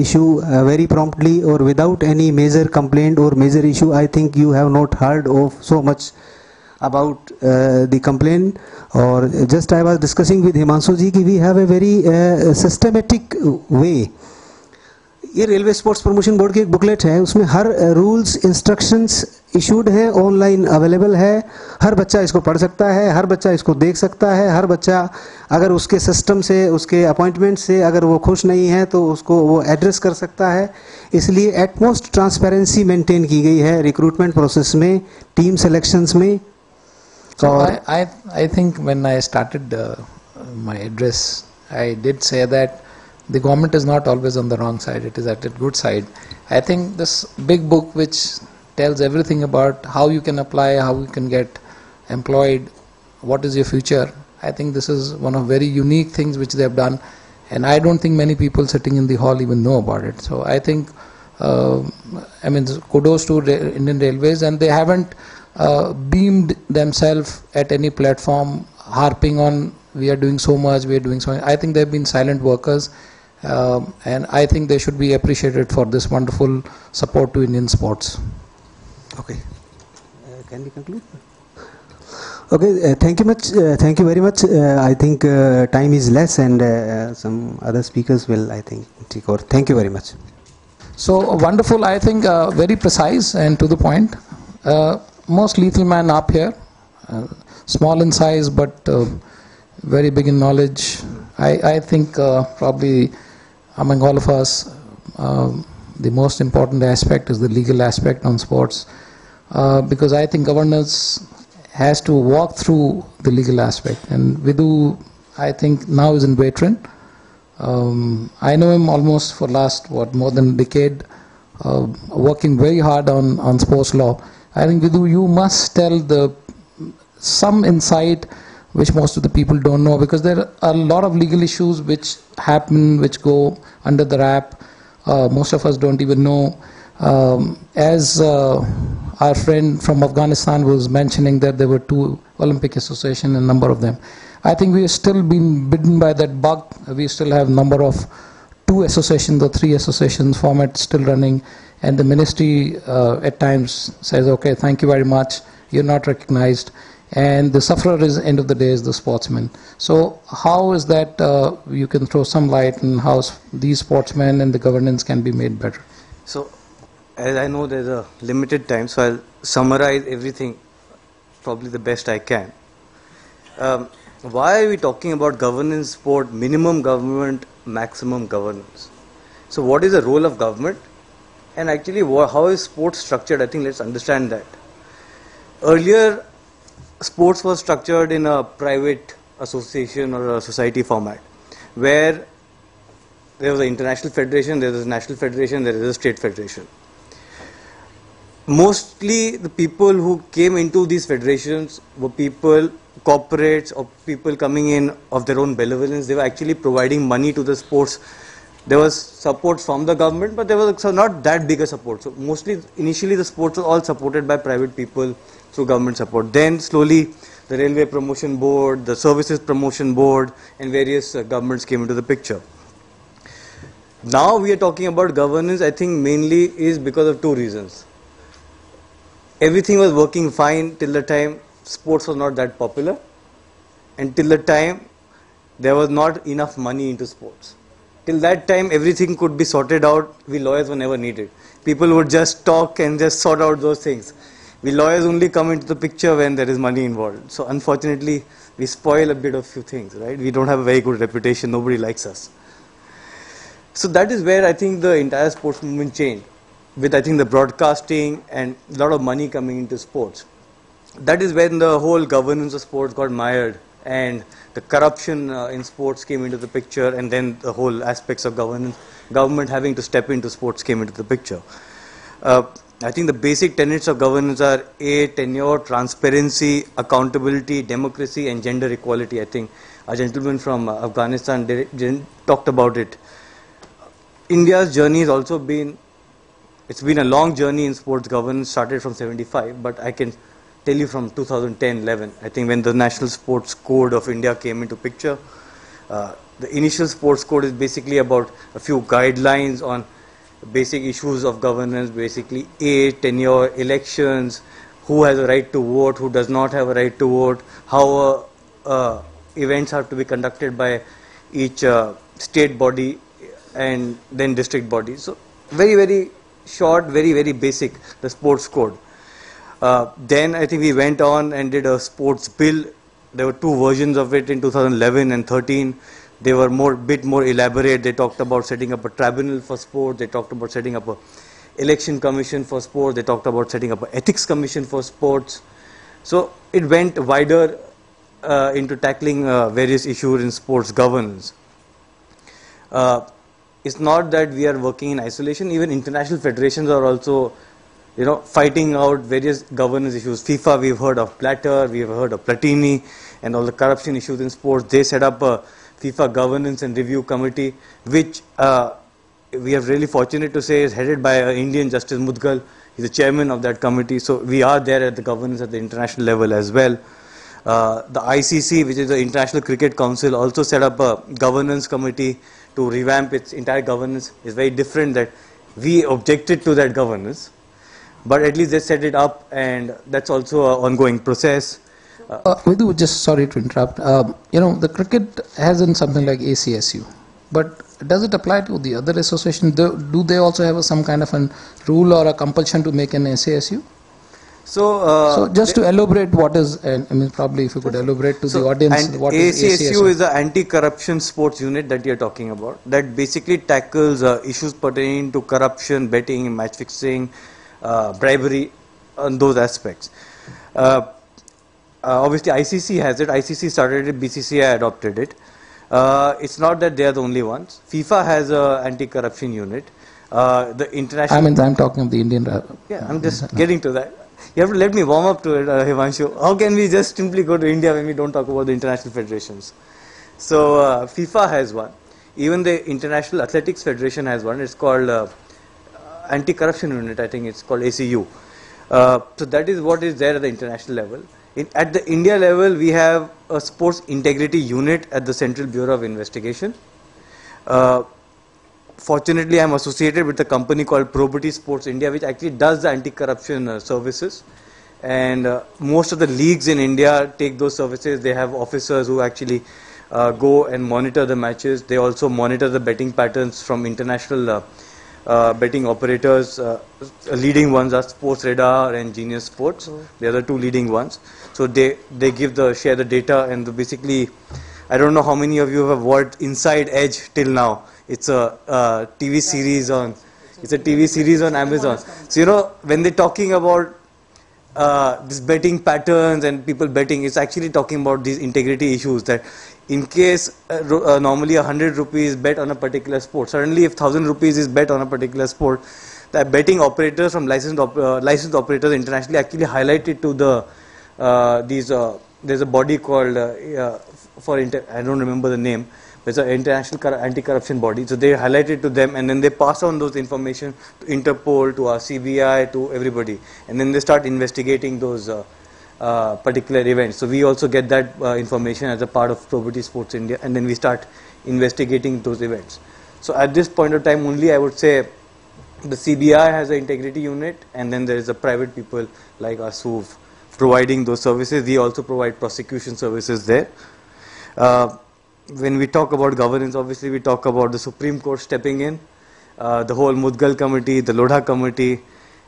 issue very promptly or without any major complaint or major issue. I think you have not heard of so much about the complaint. Or just I was discussing with Himanshu ji ki we have a very systematic way. ये railway sports promotion board की एक booklet है, उसमें हर rules instructions issued है, online available है, हर बच्चा इसको पढ़ सकता है, हर बच्चा इसको देख सकता है, हर बच्चा अगर उसके सिस्टम से, उसके अपॉइंटमेंट से अगर वो खुश नहीं है तो उसको वो एड्रेस कर सकता है। इसलिए एटमोस्ट ट्रांसपेरेंसी मेंटेन की गई है रिक्रूटमेंट प्रोसेस में, टीम सेलेक्शंस में। और I think when I started my address I did say that the government is not always on the wrong side, it is at its good side. I think this big book which tells everything about how you can apply, how you can get employed, what is your future, I think this is one of very unique things which they have done, and I don't think many people sitting in the hall even know about it. So I think, I mean, kudos to Indian Railways, and they haven't beamed themselves at any platform harping on we are doing so much, we are doing so much. I think they have been silent workers. And I think they should be appreciated for this wonderful support to Indian sports. Okay, can we conclude? Okay, thank you very much. I think time is less, and some other speakers will, I think, take over. Thank you very much. So wonderful, I think very precise and to the point. Most lethal man up here, small in size but very big in knowledge. I think probably among all of us, the most important aspect is the legal aspect on sports, because I think governance has to walk through the legal aspect, and Vidhu, I think, now is in Veteran. I know him almost for last, what, more than a decade, working very hard on sports law. I think, Vidhu, you must tell some insight which most of the people don't know, because there are a lot of legal issues which happen, which go under the wrap. Most of us don't even know. As Our friend from Afghanistan was mentioning that there were 2 Olympic associations and a number of them. I think we have still been bitten by that bug. We still have number of 2 associations or 3 associations format still running, and the ministry at times says, okay, thank you very much, you're not recognized, and the sufferer is, end of the day, is the sportsman. So how is that you can throw some light on how these sportsmen and the governance can be made better? So as I know there's a limited time, so I'll summarize everything probably the best I can. Why are we talking about governance sport, minimum government, maximum governance? So what is the role of government, and actually how is sports structured? I think let's understand that. Earlier, sports was structured in a private association or a society format, where there was an international federation, there was a national federation, there is a state federation. Mostly the people who came into these federations were people, corporates or people coming in of their own benevolence. They were actually providing money to the sports. There was support from the government, but there was not that big a support. So mostly initially the sports were all supported by private people through government support. Then slowly the Railway Promotion Board, the Services Promotion Board, and various governments came into the picture. Now we are talking about governance, I think mainly is because of 2 reasons. Everything was working fine till the time sports was not that popular, and till the time there was not enough money into sports. Till that time everything could be sorted out, we lawyers were never needed. People would just talk and just sort out those things. We lawyers only come into the picture when there is money involved. So unfortunately, we spoil a bit of few things, right? We don't have a very good reputation, nobody likes us. So that is where I think the entire sports movement changed, with I think the broadcasting and a lot of money coming into sports. That is when the whole governance of sports got mired, and the corruption in sports came into the picture, and then the whole aspects of governance, government having to step into sports came into the picture. I think the basic tenets of governance are A, tenure, transparency, accountability, democracy, and gender equality. I think a gentleman from Afghanistan talked about it. India's journey has also been, it's been a long journey in sports governance, started from 75, but I can tell you from 2010-11, I think when the National Sports Code of India came into picture. The initial sports code is basically about a few guidelines on basic issues of governance, basically age, tenure, elections, who has a right to vote, who does not have a right to vote, how events have to be conducted by each state body and then district body. So very, very short, very, very basic, the sports code. Then I think we went on and did a sports bill. There were 2 versions of it in 2011 and 13. They were a bit more elaborate. They talked about setting up a tribunal for sport. They talked about setting up an election commission for sport. They talked about setting up an ethics commission for sports. So it went wider into tackling various issues in sports governance. It's not that we are working in isolation. Even international federations are also, you know, fighting out various governance issues. FIFA, we've heard of Blatter, we've heard of Platini, and all the corruption issues in sports. They set up a FIFA Governance and Review Committee, which we are really fortunate to say is headed by Indian Justice Mudgal. He's the chairman of that committee. So we are there at the governance at the international level as well. The ICC, which is the International Cricket Council, also set up a governance committee to revamp its entire governance. It's very different that we objected to that governance, but at least they set it up, and that's also an ongoing process. Vidhu, just sorry to interrupt. You know, the cricket has in something like ACSU, but does it apply to the other association? Do they also have some kind of a rule or a compulsion to make an ACSU? So, so just to elaborate, what is? I mean, probably if you could elaborate to the audience, what is ACSU? ACSU is the anti-corruption sports unit that you are talking about. That basically tackles issues pertaining to corruption, betting, match fixing, bribery, and those aspects. Obviously ICC has it, ICC started it, BCCI adopted it. It's not that they are the only ones. FIFA has an anti-corruption unit. The international... I mean, I'm talking of the Indian... yeah, I'm just getting to that. You have to let me warm up to it, Himanshu. How can we just simply go to India when we don't talk about the international federations? So FIFA has one. Even the International Athletics Federation has one. It's called Anti-Corruption Unit, I think it's called ACU. So that is what is there at the international level. At the India level, we have a sports integrity unit at the Central Bureau of Investigation. Fortunately, I am associated with a company called Probity Sports India, which actually does the anti-corruption services. And most of the leagues in India take those services. They have officers who actually go and monitor the matches. They also monitor the betting patterns from international betting operators. Leading ones are Sports Radar and Genius Sports. They are the two leading ones. So they give the share the data, and basically, I don't know how many of you have watched Inside Edge till now. It's a TV series on. It's a TV series on Amazon. So you know, when they're talking about this betting patterns and people betting, it's actually talking about these integrity issues, that in case normally 100 rupees bet on a particular sport, suddenly if 1,000 rupees is bet on a particular sport, the betting operators from licensed operators internationally actually highlighted to the there's a body called I don't remember the name, there's an international anti-corruption body, so they highlighted to them, and then they pass on those information to Interpol, to our CBI, to everybody, and then they start investigating those particular events. So we also get that information as a part of Probity Sports India, and then we start investigating those events. So at this point of time only, I would say the CBI has an integrity unit, and then there is a private people like us who providing those services. We also provide prosecution services there. When we talk about governance, obviously we talk about the Supreme Court stepping in, the whole Mudgal Committee, the Lodha Committee,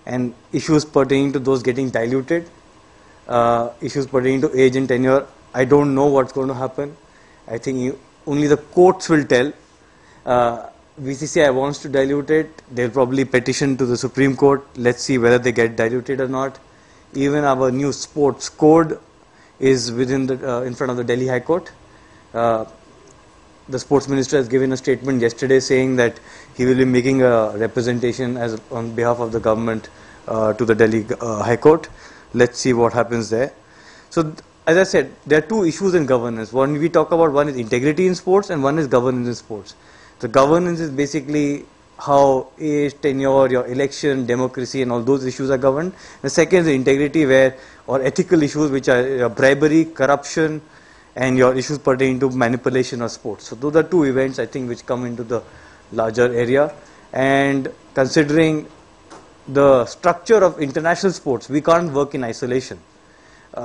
and issues pertaining to those getting diluted, issues pertaining to age and tenure. I don't know what's going to happen. I think only the courts will tell. BCCI wants to dilute it. They'll probably petition to the Supreme Court. Let's see whether they get diluted or not. Even our new sports code is within the in front of the Delhi High Court. The sports minister has given a statement yesterday saying that he will be making a representation as on behalf of the government to the Delhi High Court. Let's see what happens there. So as I said, there are two issues in governance. One we talk about, one is integrity in sports and one is governance in sports. So governance is basically how age, tenure, your election, democracy and all those issues are governed. The second is integrity where, or ethical issues which are bribery, corruption, and your issues pertaining to manipulation of sports. So those are two events I think which come into the larger area. And considering the structure of international sports, we can't work in isolation.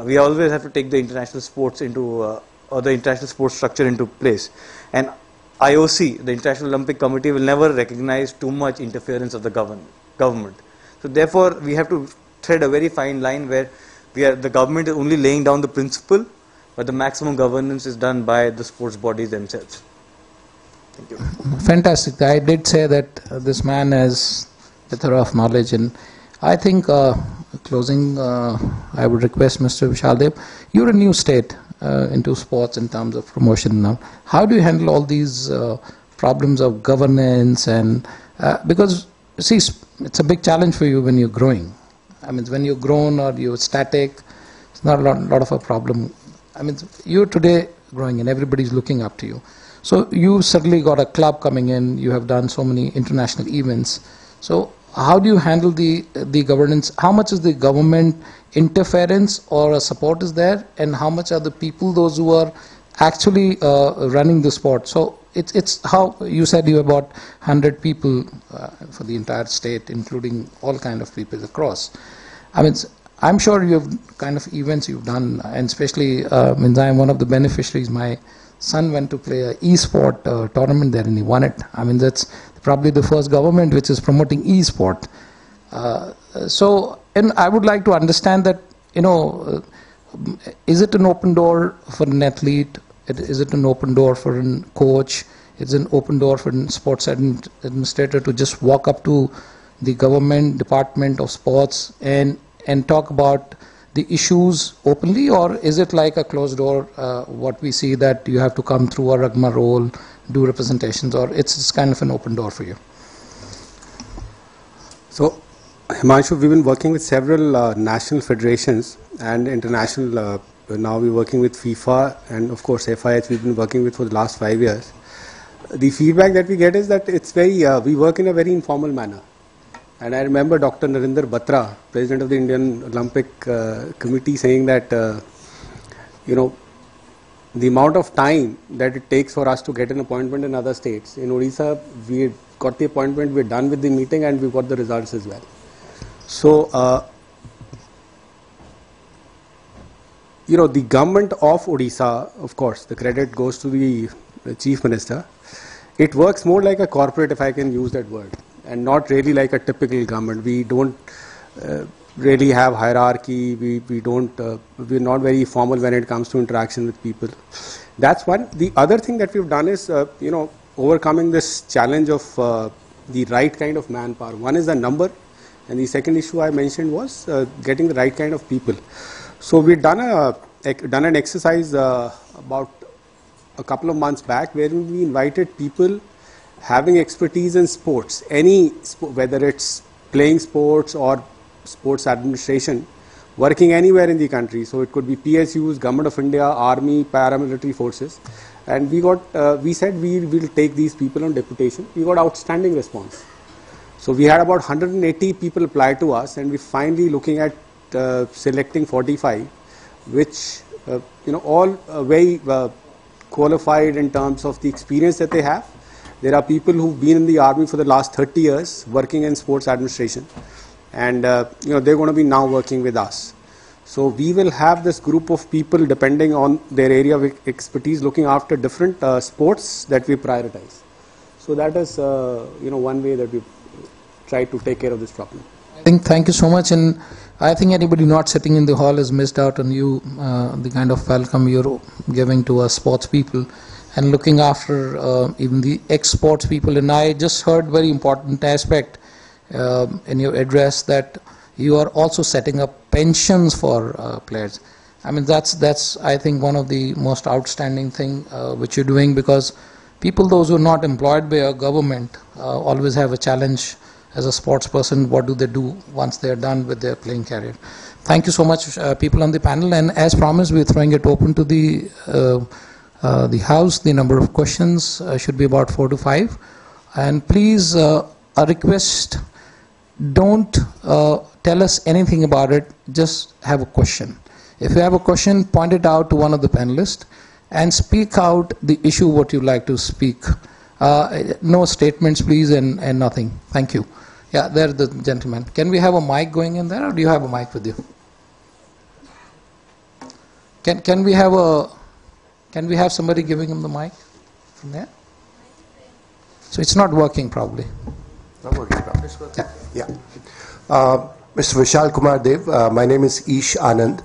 We always have to take the international sports into, or the international sports structure into place. And IOC, the International Olympic Committee, will never recognize too much interference of the government. So therefore, we have to tread a very fine line where the government is only laying down the principle, but the maximum governance is done by the sports bodies themselves. Thank you. Fantastic. I did say that this man has a plethora of knowledge, and I think closing, I would request Mr. Vishal Dev, you're a new state into sports in terms of promotion now. How do you handle all these problems of governance? And because, see, it's a big challenge for you when you're growing. I mean, when you're grown or you're static, it's not a lot of a problem. I mean, you're today growing and everybody's looking up to you. So you suddenly got a club coming in, you have done so many international events. So how do you handle the governance? How much is the government interference or support is there? And how much are the people, those who are actually running the sport? So it's how you said you have about 100 people for the entire state, including all kind of people across. I mean, I'm sure you have kind of events you've done, and especially I'm one of the beneficiaries. My son went to play an e-sport tournament there and he won it. I mean, that's probably the first government which is promoting e-sport. So, and I would like to understand that, you know, is it an open door for an athlete? Is it an open door for a coach? Is it an open door for a sports administrator to just walk up to the government department of sports and talk about the issues openly? Or is it like a closed door, what we see that you have to come through a rigmarole, do representations, or it's kind of an open door for you? So, Himanshu, we've been working with several national federations and international, now we're working with FIFA and of course FICCI we've been working with for the last 5 years. The feedback that we get is that we work in a very informal manner. And I remember Dr. Narinder Batra, President of the Indian Olympic Committee, saying that, the amount of time that it takes for us to get an appointment in other states. In Odisha, we got the appointment, we're done with the meeting, and we've got the results as well. So, the government of Odisha, of course, the credit goes to the Chief Minister. It works more like a corporate, if I can use that word, and not really like a typical government. We don't really have hierarchy. We're not very formal when it comes to interaction with people. That's one. The other thing that we've done is, overcoming this challenge of the right kind of manpower. One is the number, and the second issue I mentioned was getting the right kind of people. So we've done an exercise about a couple of months back, wherein we invited people having expertise in sports, whether it's playing sports or sports administration, working anywhere in the country. So it could be PSUs, Government of India, Army, paramilitary forces. And we said we will take these people on deputation. We got outstanding response. So we had about 180 people apply to us, and we finally looking at selecting 45, which, all very qualified in terms of the experience that they have. There are people who've been in the army for the last 30 years working in sports administration, and they're going to be now working with us. So we will have this group of people, depending on their area of expertise, looking after different sports that we prioritize. So that is one way that we try to take care of this problem. I think thank you so much, and I think anybody not sitting in the hall has missed out on you, the kind of welcome you're giving to us sports people, and looking after even the ex-sports people. And I just heard very important aspect in your address, that you are also setting up pensions for players. I mean, that's I think one of the most outstanding thing which you're doing, because people, those who are not employed by a government, always have a challenge as a sports person. What do they do once they're done with their playing career? Thank you so much, people on the panel. And as promised, we're throwing it open to the house. The number of questions should be about 4 to 5, and please a request, don't tell us anything about it, just have a question. If you have a question, point it out to one of the panelists and speak out the issue what you like to speak. No statements please, and nothing. Thank you. Yeah, there the gentleman. Can we have a mic going in there, or do you have a mic with you? Can we have a somebody giving him the mic from there? So it's not working probably. Not working probably. Yeah. Mr. Vishal Kumar Dev, my name is Ish Anand.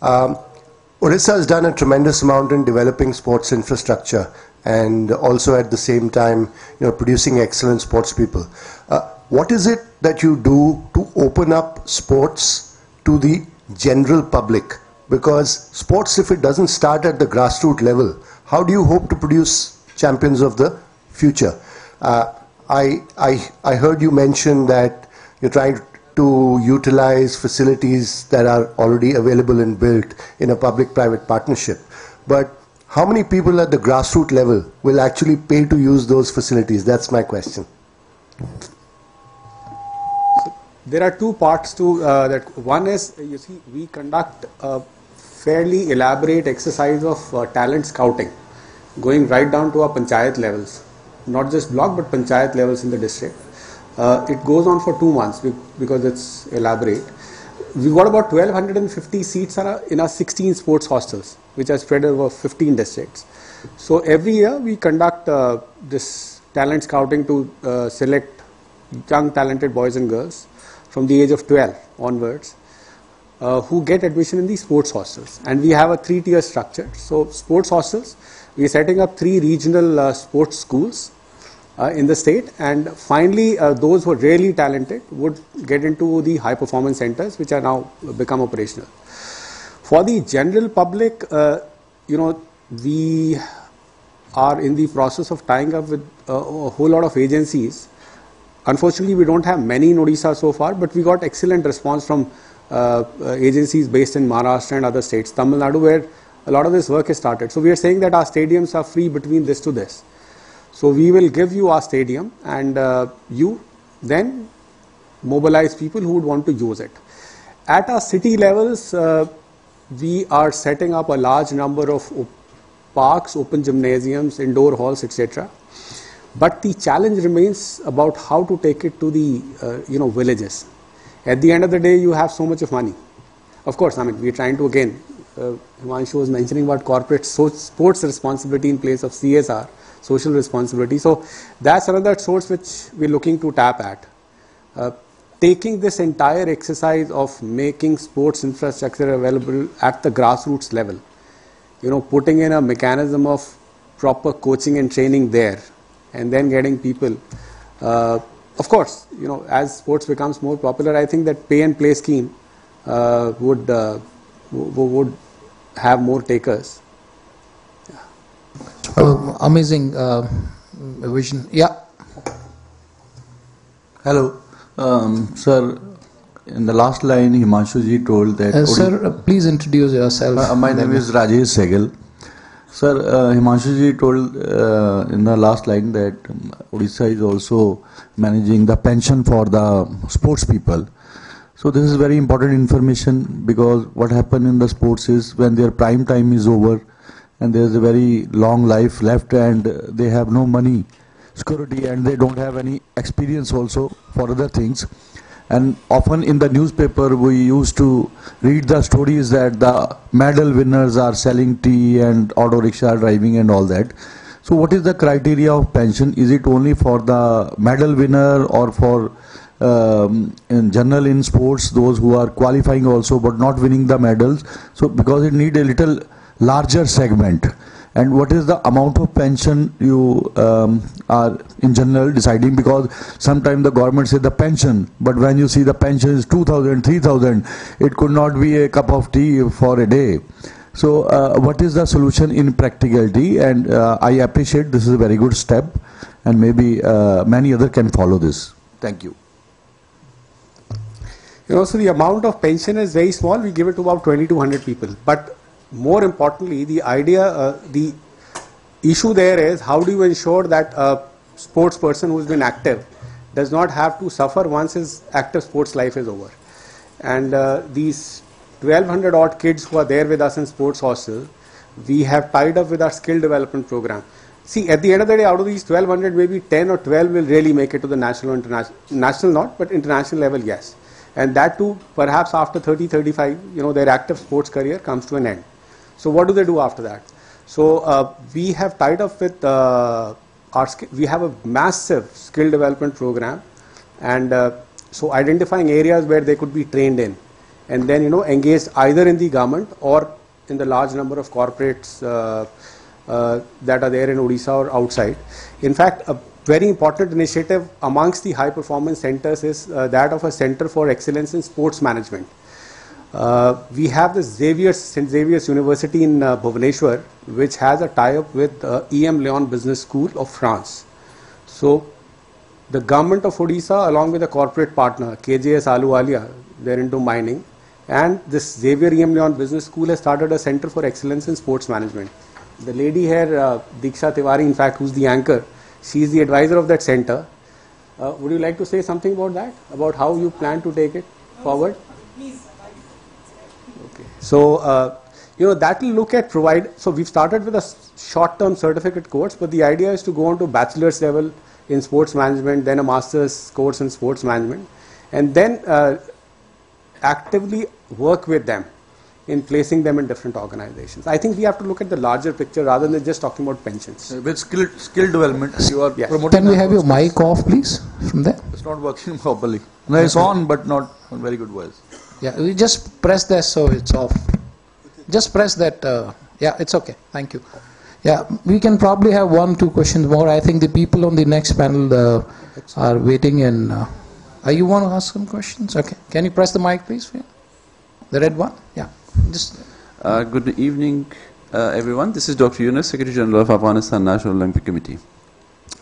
Odisha has done a tremendous amount in developing sports infrastructure, and also at the same time, producing excellent sports people. What is it that you do to open up sports to the general public? Because sports, if it doesn't start at the grassroots level, how do you hope to produce champions of the future? I heard you mention that you're trying to utilize facilities that are already available and built in a public-private partnership. But how many people at the grassroots level will actually pay to use those facilities? That's my question. There are two parts to that. One is, you see, we conduct a fairly elaborate exercise of talent scouting, going right down to our panchayat levels, not just block but panchayat levels in the district. It goes on for 2 months because it's elaborate. We've got about 1,250 seats in our 16 sports hostels, which are spread over 15 districts. So every year we conduct this talent scouting to select young talented boys and girls from the age of 12 onwards, who get admission in the sports hostels. And we have a 3-tier structure. So sports hostels, we are setting up 3 regional sports schools in the state. And finally, those who are really talented would get into the high performance centers, which are now become operational. For the general public, we are in the process of tying up with a whole lot of agencies. Unfortunately, we don't have many in Odisha so far, but we got excellent response from agencies based in Maharashtra and other states, Tamil Nadu, where a lot of this work is started. So we are saying that our stadiums are free between this to this. So we will give you our stadium, and you then mobilize people who would want to use it. At our city levels, we are setting up a large number of parks, open gymnasiums, indoor halls, etc. But the challenge remains about how to take it to the villages. At the end of the day, you have so much of money. Of course, I mean, we are trying to, again, Himanshu was mentioning about corporate sports responsibility in place of CSR, social responsibility. So that's another source which we're looking to tap at. Taking this entire exercise of making sports infrastructure available at the grassroots level, putting in a mechanism of proper coaching and training there, and then getting people. Of course, as sports becomes more popular, I think that pay and play scheme would have more takers. Yeah. Amazing vision. Yeah. Hello. Sir, in the last line, Himanshu ji told that... sir, please introduce yourself. My name is Rajesh Sehgal. Sir, Himanshu ji told in the last line that Odisha is also managing the pension for the sports people. So this is very important information, because what happened in the sports is when their prime time is over and there is a very long life left and they have no money, security, and they don't have any experience also for other things. And often in the newspaper we used to read the stories that the medal winners are selling tea and auto rickshaw driving and all that. So what is the criteria of pension? Is it only for the medal winner or for in general in sports, those who are qualifying also but not winning the medals? So because it need a little larger segment. And what is the amount of pension you are in general deciding? Because sometimes the government says the pension, but when you see the pension is 2,000, 3,000, it could not be a cup of tea for a day. So what is the solution in practicality? And I appreciate this is a very good step, and maybe many others can follow this. Thank you. So the amount of pension is very small. We give it to about 2,200 people. But more importantly, the issue there is, how do you ensure that a sports person who's been active does not have to suffer once his active sports life is over? And these 1,200 odd kids who are there with us in sports hostel, we have tied up with our skill development program. See, at the end of the day, out of these 1,200, maybe 10 or 12 will really make it to the international level, yes. And that too, perhaps after 30, 35, their active sports career comes to an end. So what do they do after that? So we have tied up with we have a massive skill development program, and so identifying areas where they could be trained in, and then engaged either in the government or in the large number of corporates that are there in Odisha or outside. In fact, a very important initiative amongst the high performance centers is that of a Center for Excellence in Sports Management. We have the St. Xavier's University in Bhubaneswar, which has a tie-up with E.M. Leon Business School of France. So the government of Odisha, along with a corporate partner, KJS Ahluwalia, they're into mining, and this Xavier E.M. Leon Business School has started a Center for Excellence in Sports Management. The lady here, Diksha Tiwari, in fact, who's the anchor, she is the advisor of that center. Would you like to say something about that, about how you plan to take it forward? Please. So, that will look at so we've started with a short-term certificate course, but the idea is to go on to bachelor's level in sports management, then a master's course in sports management, and then actively work with them in placing them in different organizations. I think we have to look at the larger picture rather than just talking about pensions. With skill development, you are promoting. Can we have your mic off, please, from there? It's not working properly. No, it's on, but not on very good voice. Yeah, we just press that so it's off. Just press that. Yeah, it's okay. Thank you. Yeah, we can probably have 1-2 questions more. I think the people on the next panel are waiting. And you want to ask some questions? Okay. Can you press the mic, please? The red one? Yeah. Just. Good evening, everyone. This is Dr. Yunus, Secretary General of Afghanistan National Olympic Committee.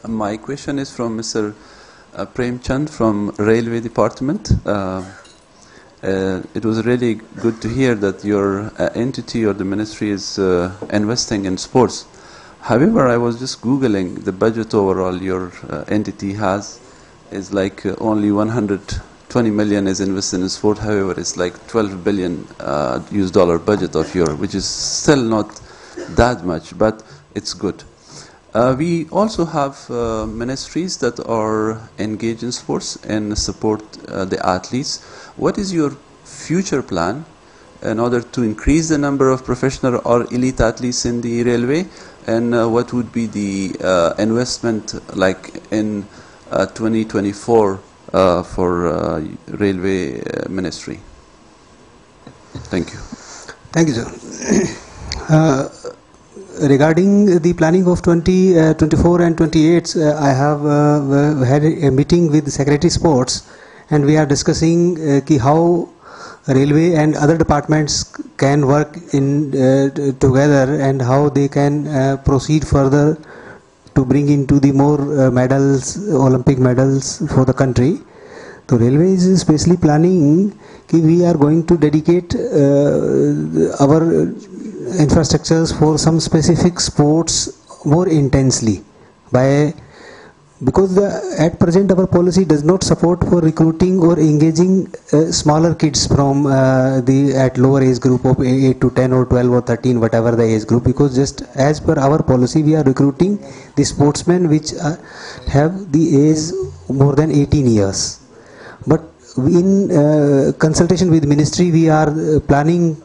My question is from Mr. Prem Chand from Railway Department. It was really good to hear that your entity or the ministry is investing in sports. However, I was just Googling the budget overall your entity has is like only 100 $20 million is invested in sport. However, it's like $12 billion US dollar budget of Europe, which is still not that much, but it's good. We also have ministries that are engaged in sports and support the athletes. What is your future plan in order to increase the number of professional or elite athletes in the railway, and what would be the investment like in 2024 for railway ministry? Thank you. Thank you, sir. Regarding the planning of 2024 and 28, I have had a meeting with the Secretary Sports, and we are discussing how railway and other departments can work in together, and how they can proceed further to bring into the more medals, Olympic medals for the country. So railway is especially planning that we are going to dedicate our infrastructures for some specific sports more intensely, because at present our policy does not support for recruiting or engaging smaller kids from at lower age group of 8 to 10 or 12 or 13, whatever the age group, because just as per our policy we are recruiting the sportsmen which have the age more than 18 years. But in consultation with ministry, we are planning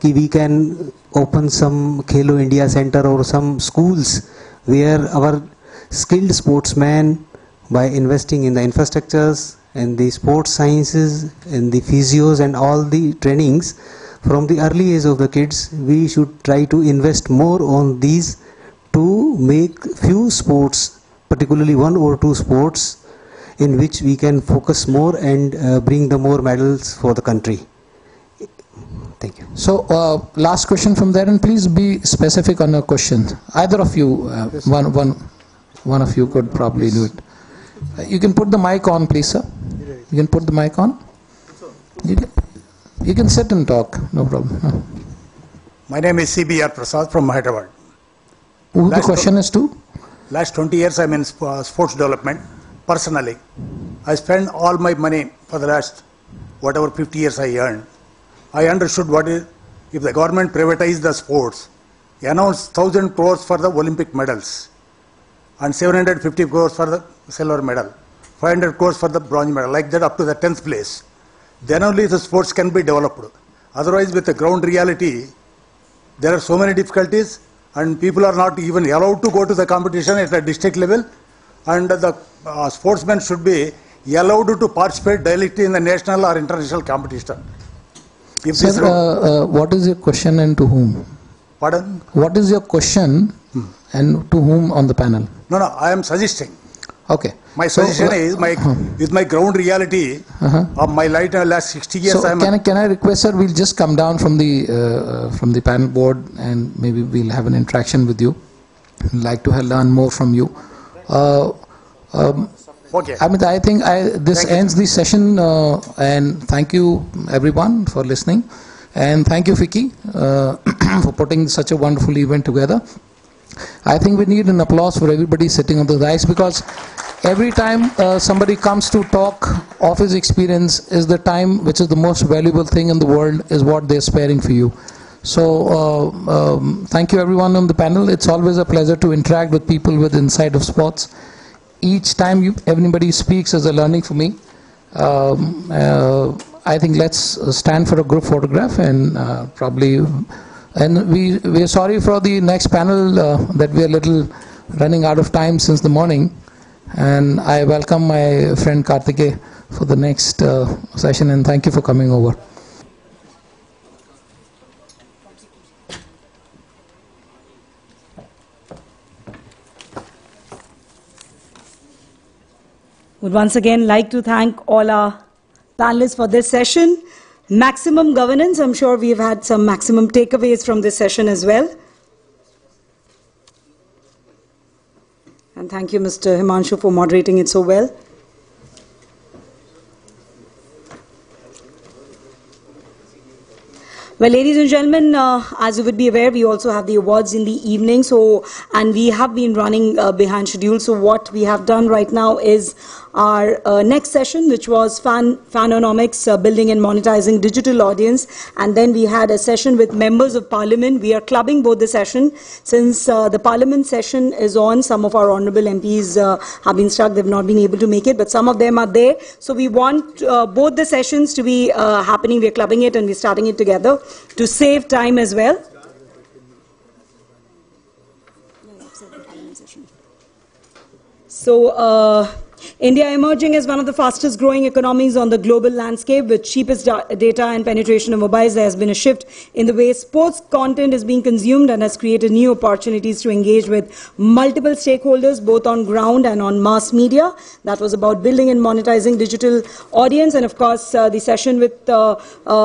that we can open some Khelo India center or some schools where our skilled sportsmen, by investing in the infrastructures and the sports sciences and the physios and all the trainings from the early age of the kids, we should try to invest more on these to make few sports, particularly one or two sports, in which we can focus more and bring the more medals for the country. Thank you. So, last question from there, and please be specific on your question. Either of you, one of you could probably do it. You can put the mic on, please, sir. You can put the mic on. You can sit and talk, no problem. No. My name is C.B.R. Prasad from Hyderabad. Who the question is to? Last 20 years I'm in sports development. Personally, I spend all my money for the last whatever 50 years I earned. I understood what is, if the government privatized the sports, announced 1,000 crores for the Olympic medals, and 750 crores for the silver medal, 500 crores for the bronze medal, like that up to the 10th place. Then only the sports can be developed. Otherwise, with the ground reality, there are so many difficulties, and people are not even allowed to go to the competition at the district level, and the sportsmen should be allowed to participate directly in the national or international competition. Sir, what is your question and to whom? Pardon? What is your question and to whom on the panel? No, no, I am suggesting. Okay. My suggestion is, with my ground reality of my life in the last 60 years. So can I request, sir, we'll just come down from the panel board, and maybe we'll have an interaction with you. I'd like to learn more from you. Okay. I mean, I think this ends the session, and thank you everyone for listening, and thank you Vicky for putting such a wonderful event together. I think we need an applause for everybody sitting on the dais, because every time somebody comes to talk of his experience is the time which is the most valuable thing in the world is what they're sparing for you. So thank you everyone on the panel. It's always a pleasure to interact with people with insight of sports. Each time everybody speaks is a learning for me. I think let's stand for a group photograph, and probably, and we're sorry for the next panel that we're little running out of time since the morning, and I welcome my friend Kartike for the next session, and thank you for coming over. Would once again like to thank all our panelists for this session. Maximum governance, I'm sure we've had some maximum takeaways from this session as well. And thank you, Mr. Himanshu, for moderating it so well. Well, ladies and gentlemen, as you would be aware, we also have the awards in the evening, and we have been running behind schedule. So what we have done right now is our next session, which was Fanonomics, Building and Monetizing Digital Audience. And then we had a session with members of parliament. We are clubbing both the session. Since the parliament session is on, some of our honorable MPs have been stuck. They've not been able to make it, but some of them are there. So we want both the sessions to be happening. We're clubbing it and we're starting it together to save time as well. So, India emerging as one of the fastest growing economies on the global landscape with cheapest data and penetration of mobiles. There has been a shift in the way sports content is being consumed and has created new opportunities to engage with multiple stakeholders, both on ground and on mass media. That was about building and monetizing digital audience. And of course, the session with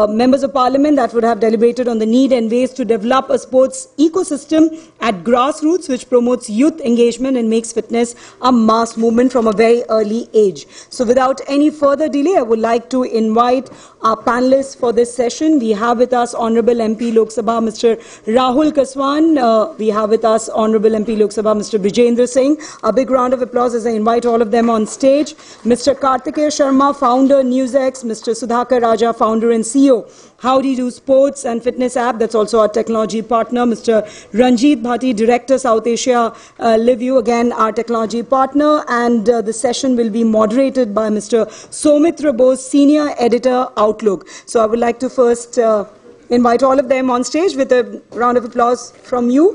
members of parliament that would have deliberated on the need and ways to develop a sports ecosystem at grassroots, which promotes youth engagement and makes fitness a mass movement from a very early age. So without any further delay, I would like to invite our panelists for this session. We have with us Honorable MP Lok Sabha, Mr. Rahul Kaswan. We have with us Honorable MP Lok Sabha, Mr. Brijendra Singh. A big round of applause as I invite all of them on stage. Mr. Kartikeya Sharma, founder, NewsX. Mr. Sudhakar Raja, founder and CEO, Howdy Do Sports and Fitness app. That's also our technology partner. Mr. Ranjit Bhatti, Director, South Asia Live You, again our technology partner. And the session will be moderated by Mr. Soumitra Bose, Senior Editor, Outlook. So I would like to first invite all of them on stage with a round of applause from you.